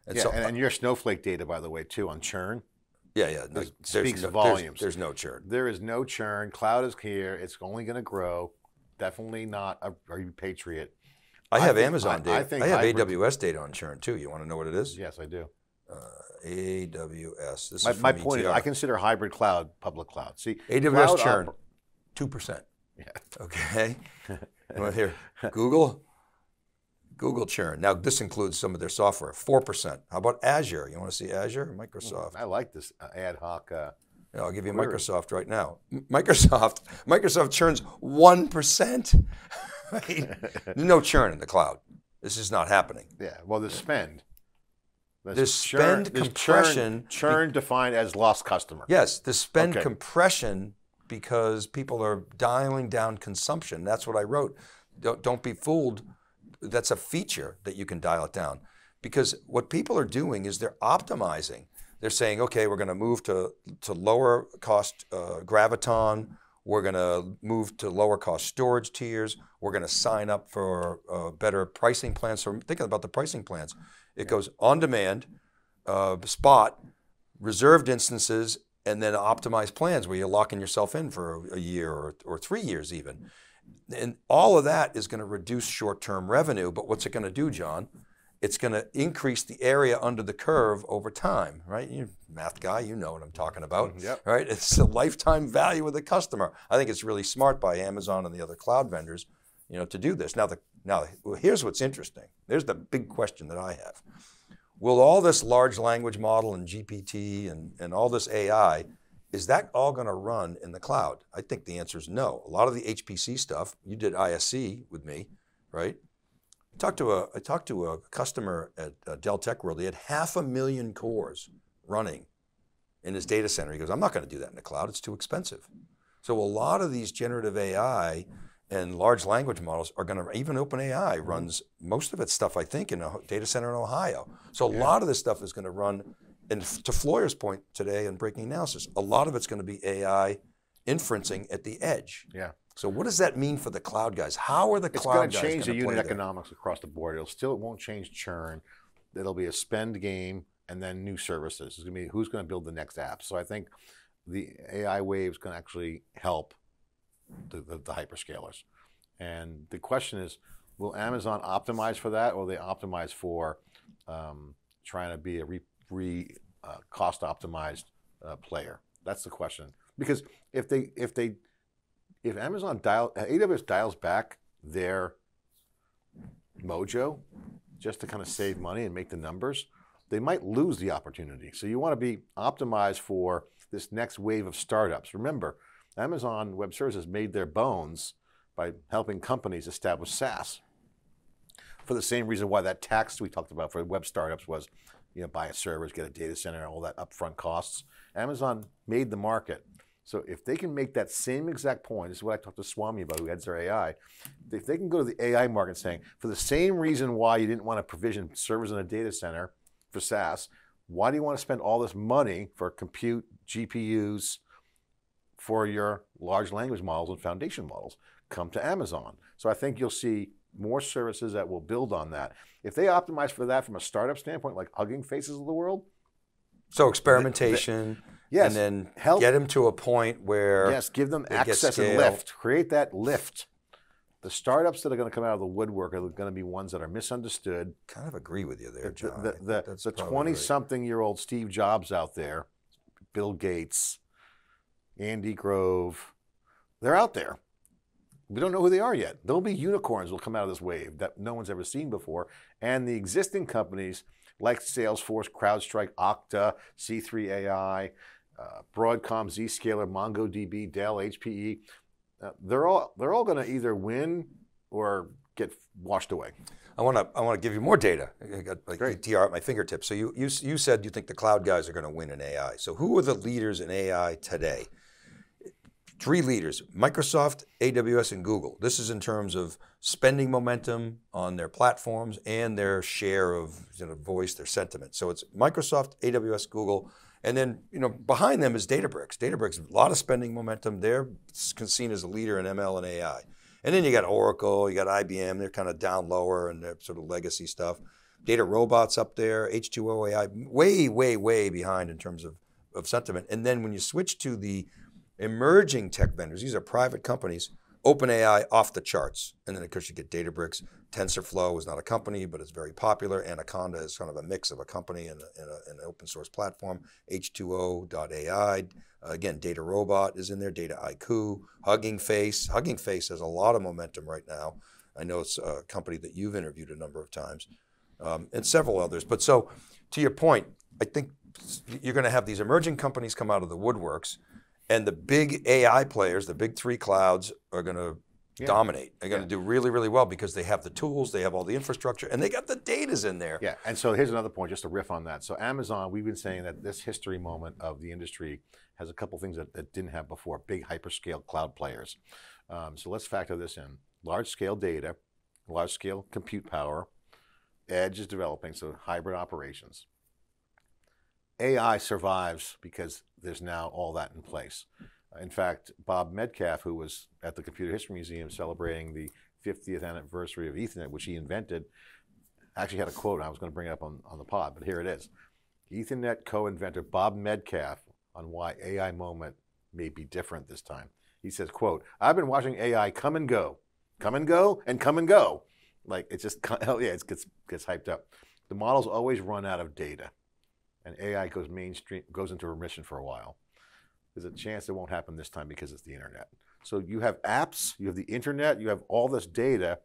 And, yeah, so, and, and your Snowflake data, by the way, too, on churn. Yeah, yeah. There's, speaks there's, volumes. There's, there's no churn. There is no churn. Cloud is here. It's only going to grow. Definitely not a, are you patriot. I have I think, Amazon data. I, I, think I have hybrid. A W S data on churn too. You want to know what it is? Yes, I do. Uh, A W S. This my is my point E T R. Is I consider hybrid cloud public cloud. See, A W S churn, two percent. Yeah. Okay. Well, here, Google, Google churn. Now this includes some of their software, four percent. How about Azure? You want to see Azure? Microsoft. I like this ad hoc. Uh, yeah, I'll give you query. Microsoft right now. Microsoft. Microsoft churns one percent. Right? No churn in the cloud. This is not happening. Yeah, well there's spend. There's, there's spend churn, compression. There's churn, churn defined as lost customer. Yes, there's spend okay. compression because people are dialing down consumption. That's what I wrote. Don't, don't be fooled. That's a feature that you can dial it down. Because what people are doing is they're optimizing. They're saying, okay, we're gonna move to, to lower cost uh, Graviton. We're going to move to lower cost storage tiers. We're going to sign up for uh, better pricing plans. So I'm thinking about the pricing plans. It yeah. goes on demand, uh, spot, reserved instances, and then optimized plans where you're locking yourself in for a year or, or three years even. And all of that is going to reduce short-term revenue, but what's it going to do, John? It's going to increase the area under the curve over time, right? You math guy, you know what I'm talking about, yep. right? It's the lifetime value of the customer. I think it's really smart by Amazon and the other cloud vendors, you know, to do this. Now, the, now here's what's interesting. There's the big question that I have. Will all this large language model and G P T and, and all this A I, is that all going to run in the cloud? I think the answer is no. A lot of the H P C stuff, you did I S C with me, right? I talked to a, I talked to a customer at uh, Dell Tech World. He had half a million cores running in his data center. He goes, I'm not going to do that in the cloud. It's too expensive. So a lot of these generative A I and large language models are going to, even OpenAI runs most of its stuff, I think, in a data center in Ohio. So a yeah. lot of this stuff is going to run, and to Floyer's point today in Breaking Analysis, a lot of it's going to be A I inferencing at the edge. Yeah. So what does that mean for the cloud guys? How are the it's cloud guys going to change the unit economics there? Across the board? It'll still, it won't change churn. It'll be a spend game and then new services. It's going to be who's going to build the next app. So I think the A I wave is going to actually help the, the, the hyperscalers. And the question is, will Amazon optimize for that, or will they optimize for um, trying to be a re, re uh, cost optimized uh, player? That's the question. Because if they, if they, If Amazon dial, A W S dials back their mojo just to kind of save money and make the numbers, they might lose the opportunity. So you want to be optimized for this next wave of startups. Remember, Amazon Web Services made their bones by helping companies establish SaaS. For the same reason why that tax we talked about for web startups was, you know, buy a server, get a data center, all that upfront costs. Amazon made the market. So if they can make that same exact point, this is what I talked to Swami about, who heads their A I, if they can go to the A I market saying, for the same reason why you didn't want to provision servers in a data center for SaaS, why do you want to spend all this money for compute, G P Us, for your large language models and foundation models? Come to Amazon. So I think you'll see more services that will build on that. If they optimize for that from a startup standpoint, like Hugging Faces of the world. So experimentation. They, they, Yes, and then help. Get them to a point where yes, give them access and lift. Create that lift. The startups that are going to come out of the woodwork are going to be ones that are misunderstood. Kind of agree with you there, John. The, the, the, the twenty-something-year-old Steve Jobs out there, Bill Gates, Andy Grove, they're out there. We don't know who they are yet. There'll be unicorns that will come out of this wave that no one's ever seen before, and the existing companies like Salesforce, CrowdStrike, Okta, C three A I. uh, Broadcom, Zscaler, MongoDB, Dell, H P E, uh, they're all they're all going to either win or get washed away. I want to I want to give you more data. I got like E T R at my fingertips. So you you you said you think the cloud guys are going to win in A I. So who are the leaders in A I today? Three leaders: Microsoft, A W S, and Google. This is in terms of spending momentum on their platforms and their share of you know, voice, their sentiment. So it's Microsoft, A W S, Google, and then you know behind them is Databricks. Databricks, a lot of spending momentum. They're seen as a leader in M L and A I. And then you got Oracle, you got I B M, they're kind of down lower and they're sort of legacy stuff. Data Robots up there, H two O A I, way, way, way behind in terms of, of sentiment. And then when you switch to the emerging tech vendors, these are private companies, OpenAI off the charts. And then of course you get Databricks. TensorFlow is not a company, but it's very popular. Anaconda is kind of a mix of a company and, a, and, a, and an open source platform. H two O dot A I, again, Data Robot is in there, Data I Q, Hugging Face. Hugging Face has a lot of momentum right now. I know it's a company that you've interviewed a number of times um, and several others. But so to your point, I think you're going to have these emerging companies come out of the woodworks and the big A I players, the big three clouds are going to yeah. dominate. They're going yeah. to do really, really well because they have the tools, they have all the infrastructure, and they got the data's in there. Yeah, and so here's another point, just to riff on that. So Amazon, we've been saying that this history moment of the industry has a couple things that, that didn't have before, big hyperscale cloud players. Um, so let's factor this in. Large scale data, large scale compute power, edge is developing, so hybrid operations. A I survives because there's now all that in place. In fact, Bob Metcalf, who was at the Computer History Museum celebrating the fiftieth anniversary of Ethernet, which he invented, actually had a quote, and I was going to bring it up on, on the pod, but here it is. Ethernet co-inventor Bob Metcalf on why A I moment may be different this time. He says, quote, "I've been watching A I come and go, come and go, and come and go." Like it just, oh yeah, it gets, gets hyped up. The models always run out of data, and A I goes mainstream, goes into remission for a while. There's a chance it won't happen this time because it's the internet. So you have apps, you have the internet, you have all this data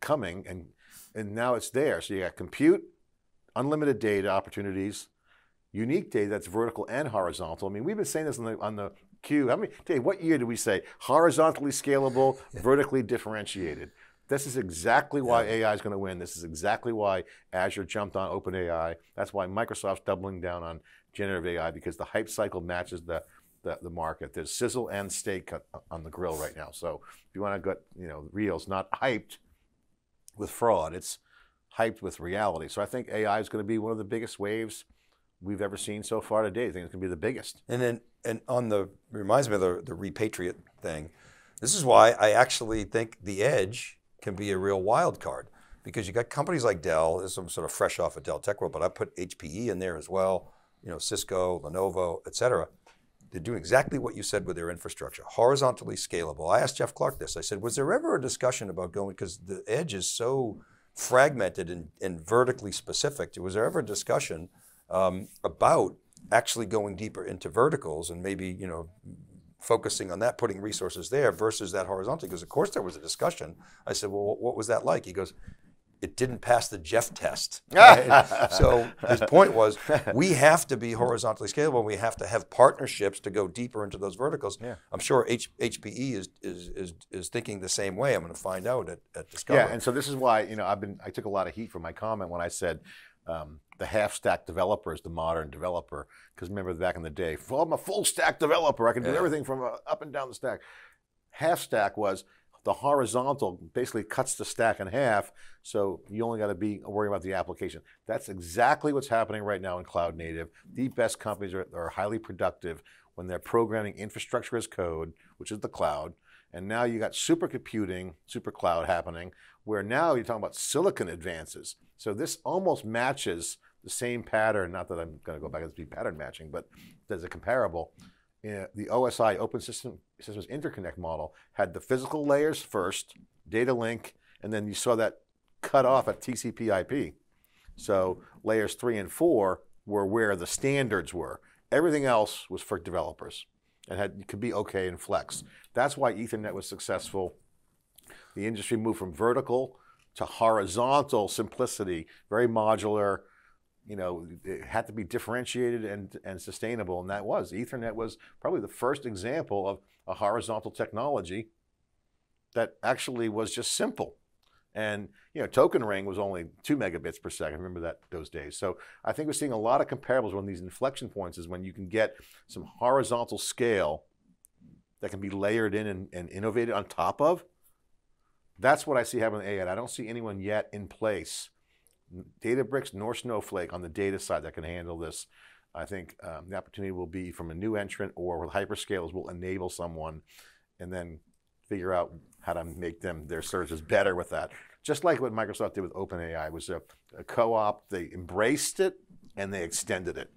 coming, and, and now it's there. So you got compute, unlimited data opportunities, unique data that's vertical and horizontal. I mean, we've been saying this on the, on the Cube. How many, Dave, what year did we say horizontally scalable, vertically differentiated? This is exactly why A I is going to win. This is exactly why Azure jumped on OpenAI. That's why Microsoft's doubling down on generative A I, because the hype cycle matches the The, the market. There's sizzle and steak on the grill right now. So if you want to get, you know, reels, not hyped with fraud, it's hyped with reality. So I think A I is going to be one of the biggest waves we've ever seen so far today. I think it's going to be the biggest. And then, and on the, reminds me of the, the repatriate thing. This is why I actually think the edge can be a real wild card, because you got companies like Dell, this is sort of fresh off of Dell Tech World, but I put H P E in there as well, you know, Cisco, Lenovo, et cetera. They're doing exactly what you said with their infrastructure, horizontally scalable. I asked Jeff Clark this. I said, was there ever a discussion about going, because the edge is so fragmented and, and vertically specific, was there ever a discussion um, about actually going deeper into verticals and maybe, you know, focusing on that, putting resources there versus that horizontally? Because of course there was a discussion. I said, well, what was that like? He goes, it didn't pass the Jeff test. Right? So his point was, we have to be horizontally scalable. We have to have partnerships to go deeper into those verticals. Yeah. I'm sure H HPE is, is is is thinking the same way. I'm going to find out at, at Discover. Yeah, and so this is why you know I've been I took a lot of heat for my comment when I said um, the half stack developer is the modern developer, because remember back in the day, well, I'm a full stack developer. I can do yeah. everything from uh, up and down the stack. Half stack was. The horizontal basically cuts the stack in half, so you only got to be worrying about the application. That's exactly what's happening right now in cloud native. The best companies are, are highly productive when they're programming infrastructure as code, which is the cloud, and now you got supercomputing, super cloud happening, where now you're talking about silicon advances. So this almost matches the same pattern, not that I'm going to go back and do pattern matching, but there's a comparable. Uh, the O S I, Open System, Systems Interconnect model, had the physical layers first, data link, and then you saw that cut off at T C P I P. So layers three and four were where the standards were. Everything else was for developers and had, could be okay and flex. That's why Ethernet was successful. The industry moved from vertical to horizontal simplicity, very modular, you know, it had to be differentiated and, and sustainable, and that was. Ethernet was probably the first example of a horizontal technology that actually was just simple. And you know, token ring was only two megabits per second. Remember that those days. So I think we're seeing a lot of comparables when these inflection points is when you can get some horizontal scale that can be layered in and, and innovated on top of. That's what I see happening in A I. I don't see anyone yet in place, Databricks nor Snowflake, on the data side that can handle this. I think um, the opportunity will be from a new entrant or with hyperscalers will enable someone and then figure out how to make them, their services better with that. Just like what Microsoft did with OpenAI. It was a, a co-op, they embraced it and they extended it.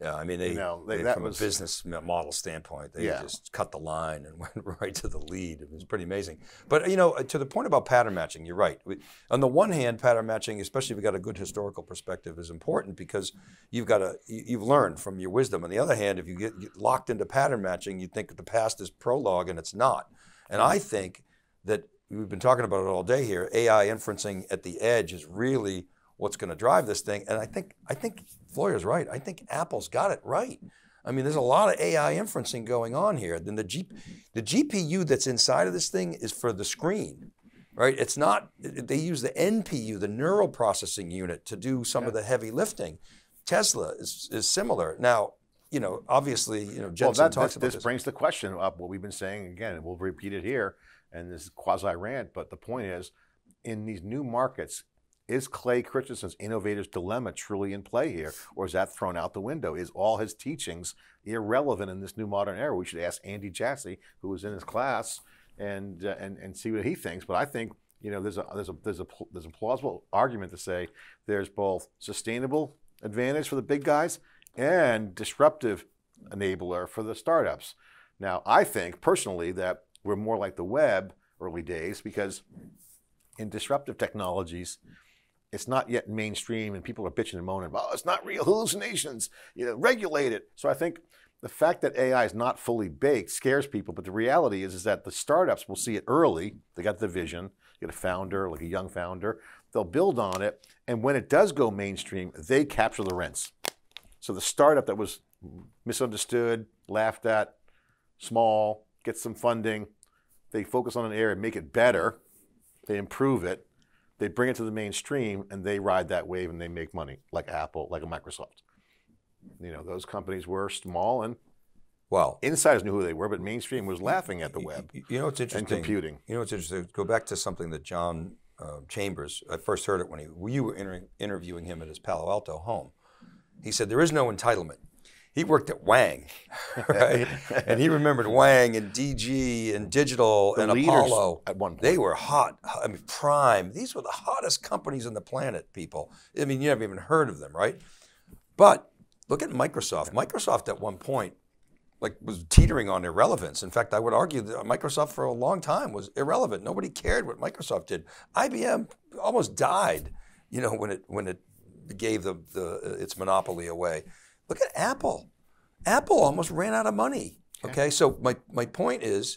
Yeah, I mean, they, you know, they, they that from was, a business model standpoint, they yeah. just cut the line and went right to the lead. It was pretty amazing. But you know, to the point about pattern matching, you're right. We, on the one hand, pattern matching, especially if you've got a good historical perspective, is important because you've got a, you've learned from your wisdom. On the other hand, if you get, get locked into pattern matching, you think the past is prologue, and it's not. And I think that we've been talking about it all day here. A I inferencing at the edge is really what's going to drive this thing. And I think, I think Floyer's right. I think Apple's got it right. I mean, there's a lot of A I inferencing going on here. Then the, G, the G P U that's inside of this thing is for the screen, right? It's not, they use the N P U, the neural processing unit, to do some yeah. of the heavy lifting. Tesla is, is similar. Now, you know, obviously, you know, Jensen well, that, talks this, about this. This brings the question up, what we've been saying again, and we'll repeat it here, and this is quasi rant, but the point is, in these new markets, is Clay Christensen's innovator's dilemma truly in play here, or is that thrown out the window? Is all his teachings irrelevant in this new modern era? We should ask Andy Jassy, who was in his class, and uh, and and see what he thinks. But I think you know there's a there's a there's a there's a plausible argument to say there's both sustainable advantage for the big guys and disruptive enabler for the startups. Now I think personally that we're more like the web early days because in disruptive technologies, it's not yet mainstream and people are bitching and moaning about, oh, it's not real hallucinations, you know, regulate it. So I think the fact that A I is not fully baked scares people, but the reality is, is that the startups will see it early. They got the vision, you get a founder, like a young founder, they'll build on it. And when it does go mainstream, they capture the rents. So the startup that was misunderstood, laughed at, small, gets some funding, they focus on an area, make it better, they improve it, they bring it to the mainstream and they ride that wave and they make money, like Apple, like a Microsoft. You know, those companies were small and well, insiders knew who they were, but mainstream was laughing at the web. You know what's interesting? And computing. You know what's interesting? Go back to something that John uh, Chambers, I first heard it when he, we were inter interviewing him at his Palo Alto home. He said, there is no entitlement. He worked at Wang, right? And he remembered Wang and D G and Digital the and Apollo. At one point. They were hot, I mean, Prime. These were the hottest companies on the planet, people. I mean, you haven't even heard of them, right? But look at Microsoft. Microsoft at one point like was teetering on irrelevance. In fact, I would argue that Microsoft for a long time was irrelevant. Nobody cared what Microsoft did. I B M almost died, you know, when it, when it gave the, the, its monopoly away. Look at Apple. Apple almost ran out of money. Okay, yeah. So my, my point is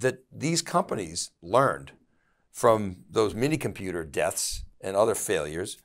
that these companies learned from those mini computer deaths and other failures,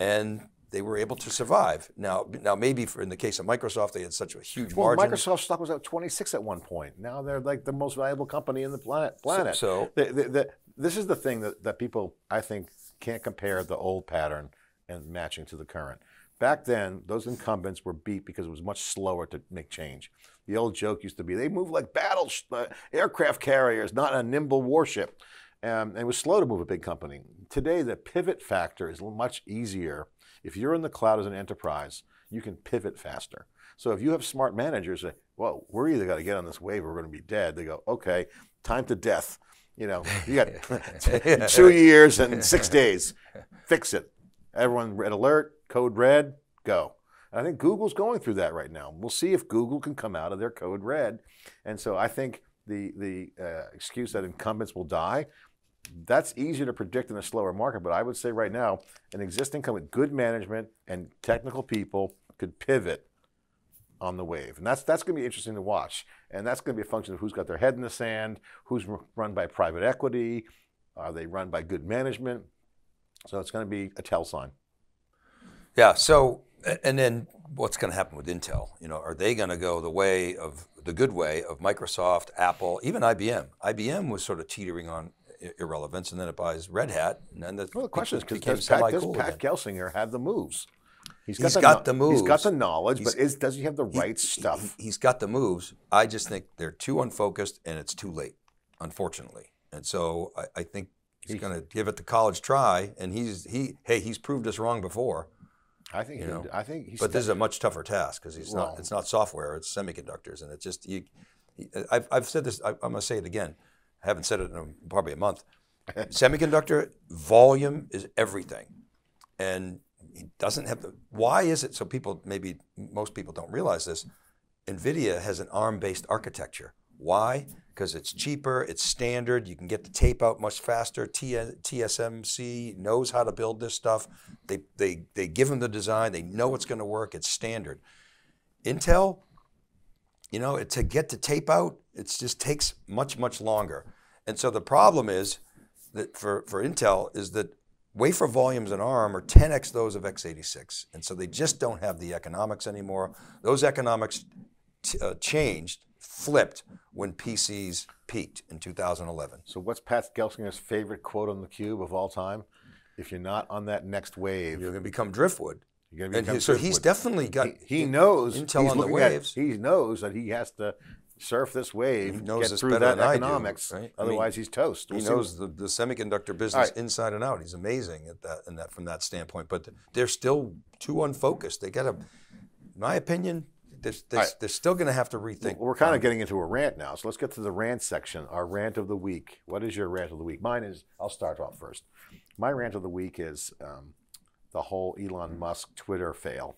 and they were able to survive. Now, now maybe for in the case of Microsoft, they had such a huge well, margin. Microsoft stock was at twenty-six at one point. Now they're like the most valuable company in the planet. planet. So, so the, the, the, this is the thing that, that people, I think, can't compare the old pattern and matching to the current. Back then, those incumbents were beat because it was much slower to make change. The old joke used to be, they move like battle uh, aircraft carriers, not a nimble warship. Um, and it was slow to move a big company. Today, the pivot factor is much easier. If you're in the cloud as an enterprise, you can pivot faster. So if you have smart managers say, well, we're either gonna get on this wave or we're gonna be dead. They go, okay, time to death. You know, you got two years and six days, fix it. Everyone red alert, code red, go. And I think Google's going through that right now. We'll see if Google can come out of their code red. And so I think the, the uh, excuse that incumbents will die, that's easier to predict in a slower market, but I would say right now, an existing company with good management and technical people could pivot on the wave. And that's, that's going to be interesting to watch. And that's going to be a function of who's got their head in the sand, who's run by private equity, are they run by good management? So it's going to be a tell sign. Yeah, so And then what's going to happen with Intel? You know, are they going to go the way of, the good way of Microsoft, Apple, even I B M? I B M was sort of teetering on irrelevance, and then it buys Red Hat, and then the, well, the question is, does Pat, does Pat Gelsinger have the moves? He's got, he's the, got the moves. He's got the knowledge, he's, but is, does he have the right he, stuff? He, he's got the moves. I just think they're too unfocused, and it's too late, unfortunately. And so I, I think he's, he's going to give it the college try. And he's he hey, he's proved us wrong before. I think you know? I think. He's but this is a much tougher task because he's well, not. It's not software. It's semiconductors, and it's just. You, I've I've said this. I, I'm going to say it again. I haven't said it in a, probably a month. Semiconductor volume is everything, and he doesn't have the, why is it so people, maybe most people don't realize this, NVIDIA has an ARM-based architecture. Why? Because it's cheaper, it's standard, you can get the tape out much faster, T S M C knows how to build this stuff. They, they, they give them the design, they know it's gonna work, it's standard. Intel, you know, to get the tape out, it just takes much, much longer. And so the problem is, that for, for Intel, is that wafer volumes in ARM are ten X those of x eighty-six. And so they just don't have the economics anymore. Those economics uh, changed, flipped when P Cs peaked in two thousand eleven. So what's Pat Gelsinger's favorite quote on theCUBE of all time? If you're not on that next wave, you're gonna become driftwood. You're gonna become and he, driftwood. So he's definitely got, he, he knows Intel on the waves. At, he knows that he has to surf this wave, he knows get through that economics. Do, right? Otherwise, I mean, he's toast. We'll he knows the, the semiconductor business right. inside and out. He's amazing at that, and that from that standpoint. But they're still too unfocused. They got to, in my opinion, they're, they're, right. they're still going to have to rethink. Well, we're kind of getting into a rant now, so let's get to the rant section. Our rant of the week. What is your rant of the week? Mine is. I'll start off first. My rant of the week is um, the whole Elon Musk Twitter fail.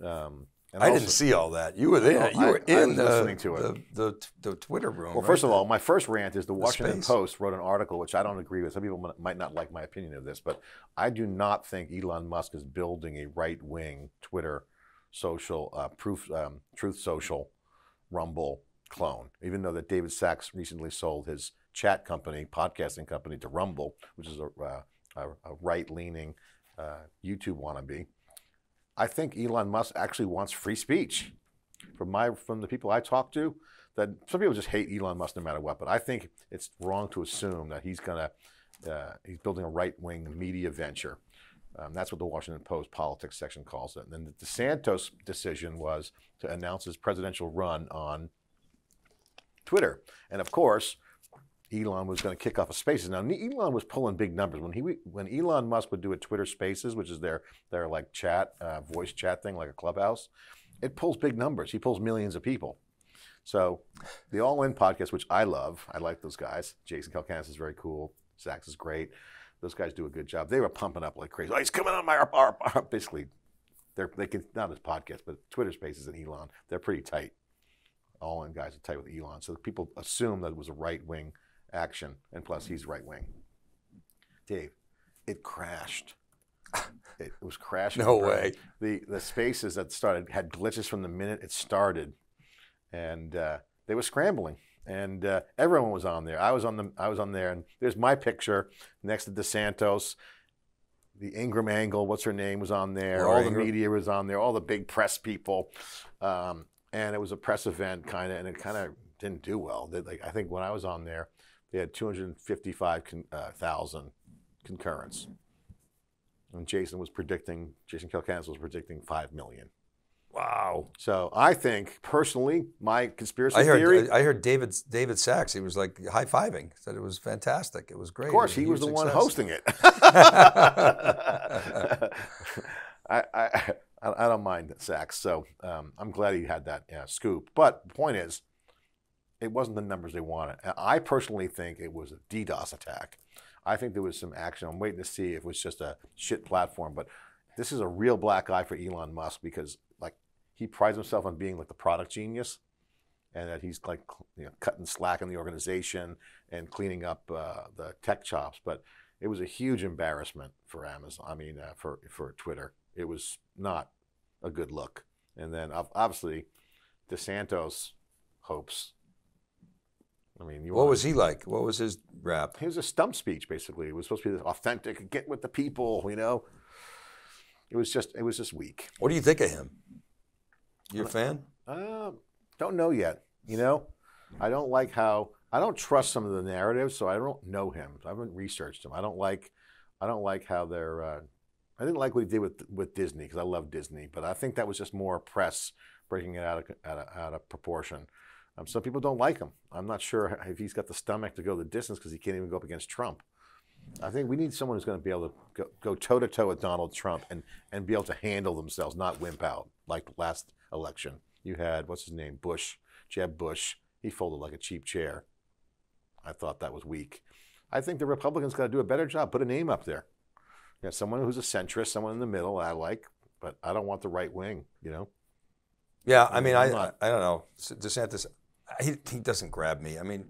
Um, And I also, didn't see all that. You were there. You I, were in the, listening to it. The, the, the Twitter room. Well, first right? of all, my first rant is the, the Washington space. Post wrote an article, which I don't agree with. Some people might not like my opinion of this, but I do not think Elon Musk is building a right-wing Twitter social, uh, proof, um, Truth Social, Rumble clone, even though that David Sachs recently sold his chat company, podcasting company to Rumble, which is a, uh, a, a right-leaning uh, YouTube wannabe. I think Elon Musk actually wants free speech. From my, from the people I talk to, that some people just hate Elon Musk no matter what, but I think it's wrong to assume that he's gonna, uh, he's building a right-wing media venture. Um, that's what the Washington Post politics section calls it. And then the DeSantis decision was to announce his presidential run on Twitter. And of course, Elon was going to kick off a Spaces. Now, Elon was pulling big numbers. When he when Elon Musk would do a Twitter Spaces, which is their, their like chat, uh, voice chat thing, like a clubhouse, it pulls big numbers. He pulls millions of people. So the All In podcast, which I love, I like those guys. Jason Calcanis is very cool. Sachs is great. Those guys do a good job. They were pumping up like crazy. Oh, he's coming on my, our, our, our. Basically, they're, they can, not his podcast, but Twitter Spaces and Elon, they're pretty tight. All In guys are tight with Elon. So people assume that it was a right wing action, and plus he's right wing. Dave, it crashed. It was crashing. No way. The the spaces that started had glitches from the minute it started, and uh, they were scrambling. And uh, everyone was on there. I was on the I was on there, and there's my picture next to DeSantis. The Ingram angle, what's her name, was on there. All the media was on there. All the big press people, um, and it was a press event kind of, and it kind of didn't do well. They, like I think when I was on there, they had two hundred fifty-five thousand concurrents. And Jason was predicting, Jason Calcanis was predicting five million. Wow. So I think, personally, my conspiracy I heard, theory- I heard David David Sachs, he was like high-fiving, said it was fantastic, it was great. Of course, he was the success. One hosting it. I, I, I don't mind Sachs, so um, I'm glad he had that uh, scoop. But the point is, it wasn't the numbers they wanted. I personally think it was a DDoS attack. I think there was some action. I'm waiting to see if it was just a shit platform, but this is a real black eye for Elon Musk because like he prides himself on being like the product genius and that he's like you know, cutting slack in the organization and cleaning up uh, the tech chops. But it was a huge embarrassment for Amazon, I mean, uh, for, for Twitter. It was not a good look. And then obviously DeSantis hopes. I mean, you what was he like? What was his rap? He was a stump speech, basically. It was supposed to be this authentic, get with the people, you know. it was just it was just weak. What do you think of him? You a fan? Uh, don't know yet. You know, I don't like how I don't trust some of the narratives, so I don't know him. I haven't researched him. I don't like I don't like how they're. Uh, I didn't like what he did with with Disney because I love Disney, but I think that was just more press breaking it out of out of, out of proportion. Um, some people don't like him. I'm not sure if he's got the stomach to go the distance because he can't even go up against Trump. I think we need someone who's going to be able to go toe-to-toe with Donald Trump and, and be able to handle themselves, not wimp out like last election. You had, what's his name, Bush, Jeb Bush. He folded like a cheap chair. I thought that was weak. I think the Republicans got to do a better job, put a name up there. You know, someone who's a centrist, someone in the middle I like, but I don't want the right wing, you know? Yeah, I mean, I, I, I don't know. DeSantis, he, he doesn't grab me. I mean,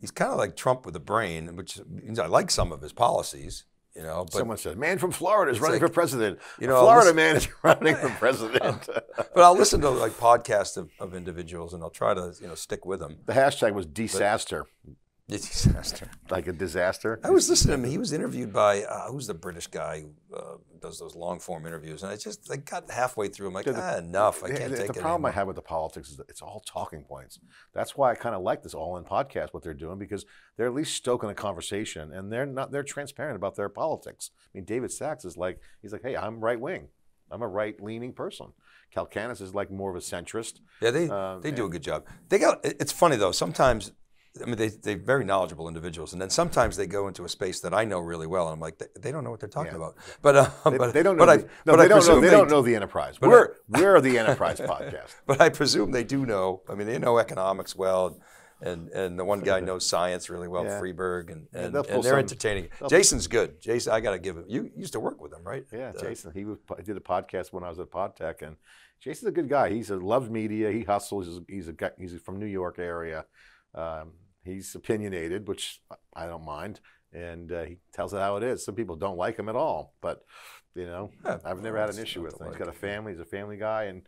he's kind of like Trump with a brain, which means I like some of his policies, you know. But someone said, man from Florida is running like, for president. You know, a Florida listen, man is running for president. But I'll listen to like podcasts of, of individuals and I'll try to, you know, stick with them. The hashtag was disaster. Disaster. Like a disaster? I was listening to him. He was interviewed by, uh, who's the British guy who uh, does those long form interviews? And I just I got halfway through. I'm like, the, ah, enough. I can't the, take the it The problem anymore. I have with the politics is that it's all talking points. That's why I kind of like this all-in podcast, what they're doing, because they're at least stoking a conversation and they're not. They're transparent about their politics. I mean, David Sachs is like, he's like, hey, I'm right-wing. I'm a right-leaning person. Kalkanis is like more of a centrist. Yeah, they, um, they do and, a good job. They got. It's funny though, sometimes, I mean, they, they're very knowledgeable individuals. And then sometimes they go into a space that I know really well. And I'm like, they, they don't know what they're talking yeah. about. But, uh, they, but they don't know, but the, I, no, but they, don't know they, they don't know the enterprise. But we're, we're the enterprise podcast. But I presume they do know. I mean, they know economics well. And, and the one guy knows science really well, yeah. Freeberg. And, and, yeah, and they're some, entertaining. Jason's good. Jason, I got to give him. You used to work with him, right? Yeah, uh, Jason. He was, did a podcast when I was at PodTech. And Jason's a good guy. He loves media. He hustles. He's, he's, a guy, he's from New York area. Um, he's opinionated, which I don't mind, and uh, he tells it how it is. Some people don't like him at all, but you know, yeah, I've never had an issue with him. He's got a family, he's a family guy, and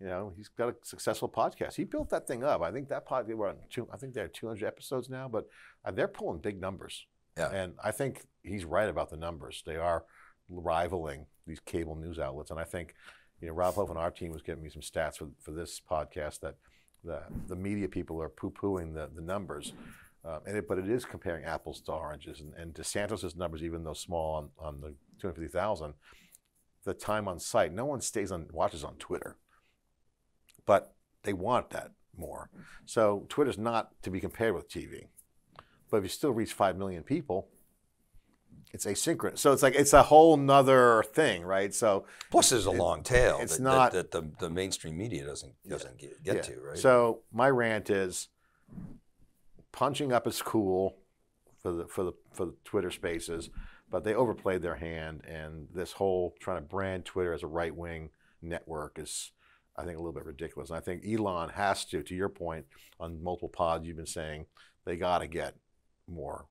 you know, he's got a successful podcast. He built that thing up. I think that podcast, we're on two, I think there are two hundred episodes now, but they're pulling big numbers. Yeah. And I think he's right about the numbers. They are rivaling these cable news outlets, and I think, you know, Rob Hope and our team was giving me some stats for, for this podcast that The, the media people are poo-pooing the, the numbers, um, and it, but it is comparing apples to oranges. And, and DeSantis' numbers, even though small on, on the two hundred fifty thousand, the time on site, no one stays on, watches on Twitter, but they want that more. So Twitter's not to be compared with T V, but if you still reach five million people, it's asynchronous. So it's like, it's a whole nother thing, right? So plus there's a it, long tail it's that, not, that, that the, the mainstream media doesn't, doesn't yeah, get, get yeah. to, right? So my rant is punching up is cool for the, for the, for the Twitter spaces, but they overplayed their hand, and this whole trying to brand Twitter as a right-wing network is, I think, a little bit ridiculous. And I think Elon has to, to your point on multiple pods, you've been saying they got to get more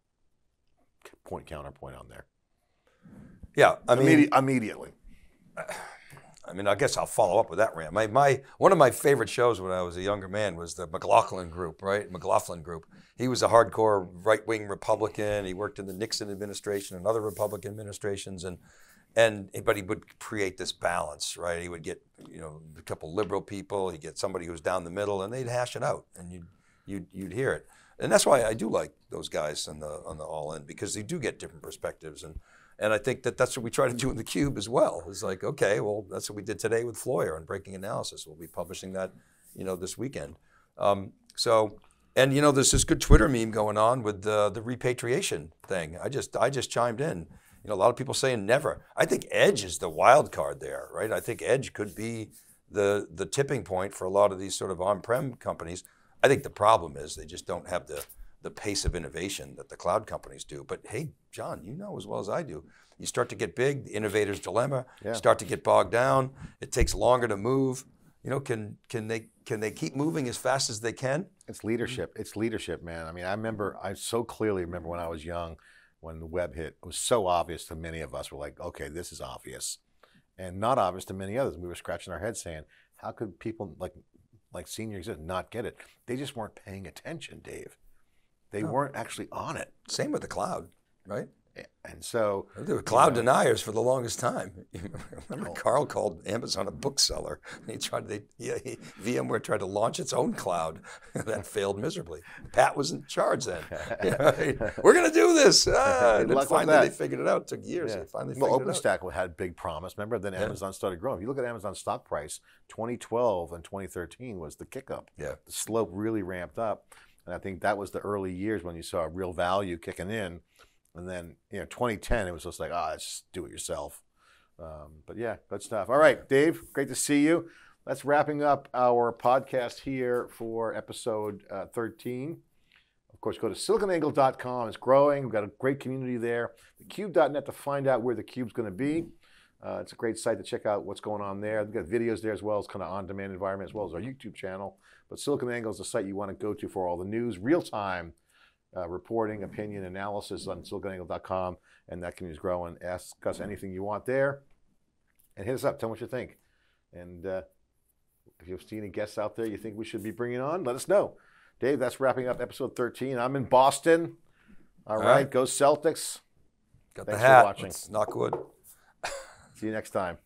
point counterpoint on there. Yeah, I mean, Immedi immediately. I mean, I guess I'll follow up with that rant. My, my, one of my favorite shows when I was a younger man was the McLaughlin Group, right? McLaughlin Group. He was a hardcore right-wing Republican. He worked in the Nixon administration and other Republican administrations, and and but he would create this balance, right? He would get, you know, a couple liberal people. He'd get somebody who's down the middle, and they'd hash it out, and you'd you'd you'd hear it. And that's why I do like those guys on the on the all in, because they do get different perspectives, and and I think that that's what we try to do in theCUBE as well. It's like, okay, well, that's what we did today with Floyer on Breaking Analysis. We'll be publishing that, you know, this weekend. Um, so, and you know, there's this good Twitter meme going on with the the repatriation thing. I just I just chimed in. You know, a lot of people saying never. I think Edge is the wild card there, right? I think Edge could be the the tipping point for a lot of these sort of on-prem companies. I think the problem is they just don't have the, the pace of innovation that the cloud companies do. But hey, John, you know as well as I do, you start to get big, the innovator's dilemma, yeah. you start to get bogged down, it takes longer to move. You know, can can they can they keep moving as fast as they can? It's leadership, it's leadership, man. I mean, I remember, I so clearly remember when I was young, when the web hit, it was so obvious to many of us, we're like, okay, this is obvious. And not obvious to many others. We were scratching our heads saying, how could people like, like senior executives not get it? They just weren't paying attention, Dave. They no. weren't actually on it. Same with the cloud, right? And so there were cloud you know, deniers for the longest time. Remember, oh. Carl called Amazon a bookseller. He tried. They, yeah, he, VMware tried to launch its own cloud, that failed miserably. Pat was in charge then. Yeah, we're going to do this. Ah, and finally, they figured it out. It took years. Yeah. They finally well, figured OpenStack it out. had big promise. Remember, then Amazon yeah. started growing. If you look at Amazon's stock price, twenty twelve and twenty thirteen was the kick up. Yeah, the slope really ramped up, and I think that was the early years when you saw real value kicking in. And then, you know, twenty ten, it was just like, ah, oh, just do it yourself. Um, but yeah, good stuff. All right, Dave, great to see you. That's wrapping up our podcast here for episode uh, thirteen. Of course, go to silicon angle dot com. It's growing. We've got a great community there. the cube dot net to find out where theCUBE's going to be. Uh, it's a great site to check out what's going on there. We've got videos there as well. It's kind of on-demand environment as well as our YouTube channel. But SiliconANGLE is the site you want to go to for all the news, real-time, Uh, reporting, opinion, analysis on silicon angle dot com, and that community is growing. Ask us anything you want there, and hit us up. Tell me what you think. And uh, if you see any guests out there you think we should be bringing on, let us know. Dave, that's wrapping up episode thirteen. I'm in Boston. All, All right. right, go Celtics. Got Thanks the hat. for watching. Let's knock wood. See you next time.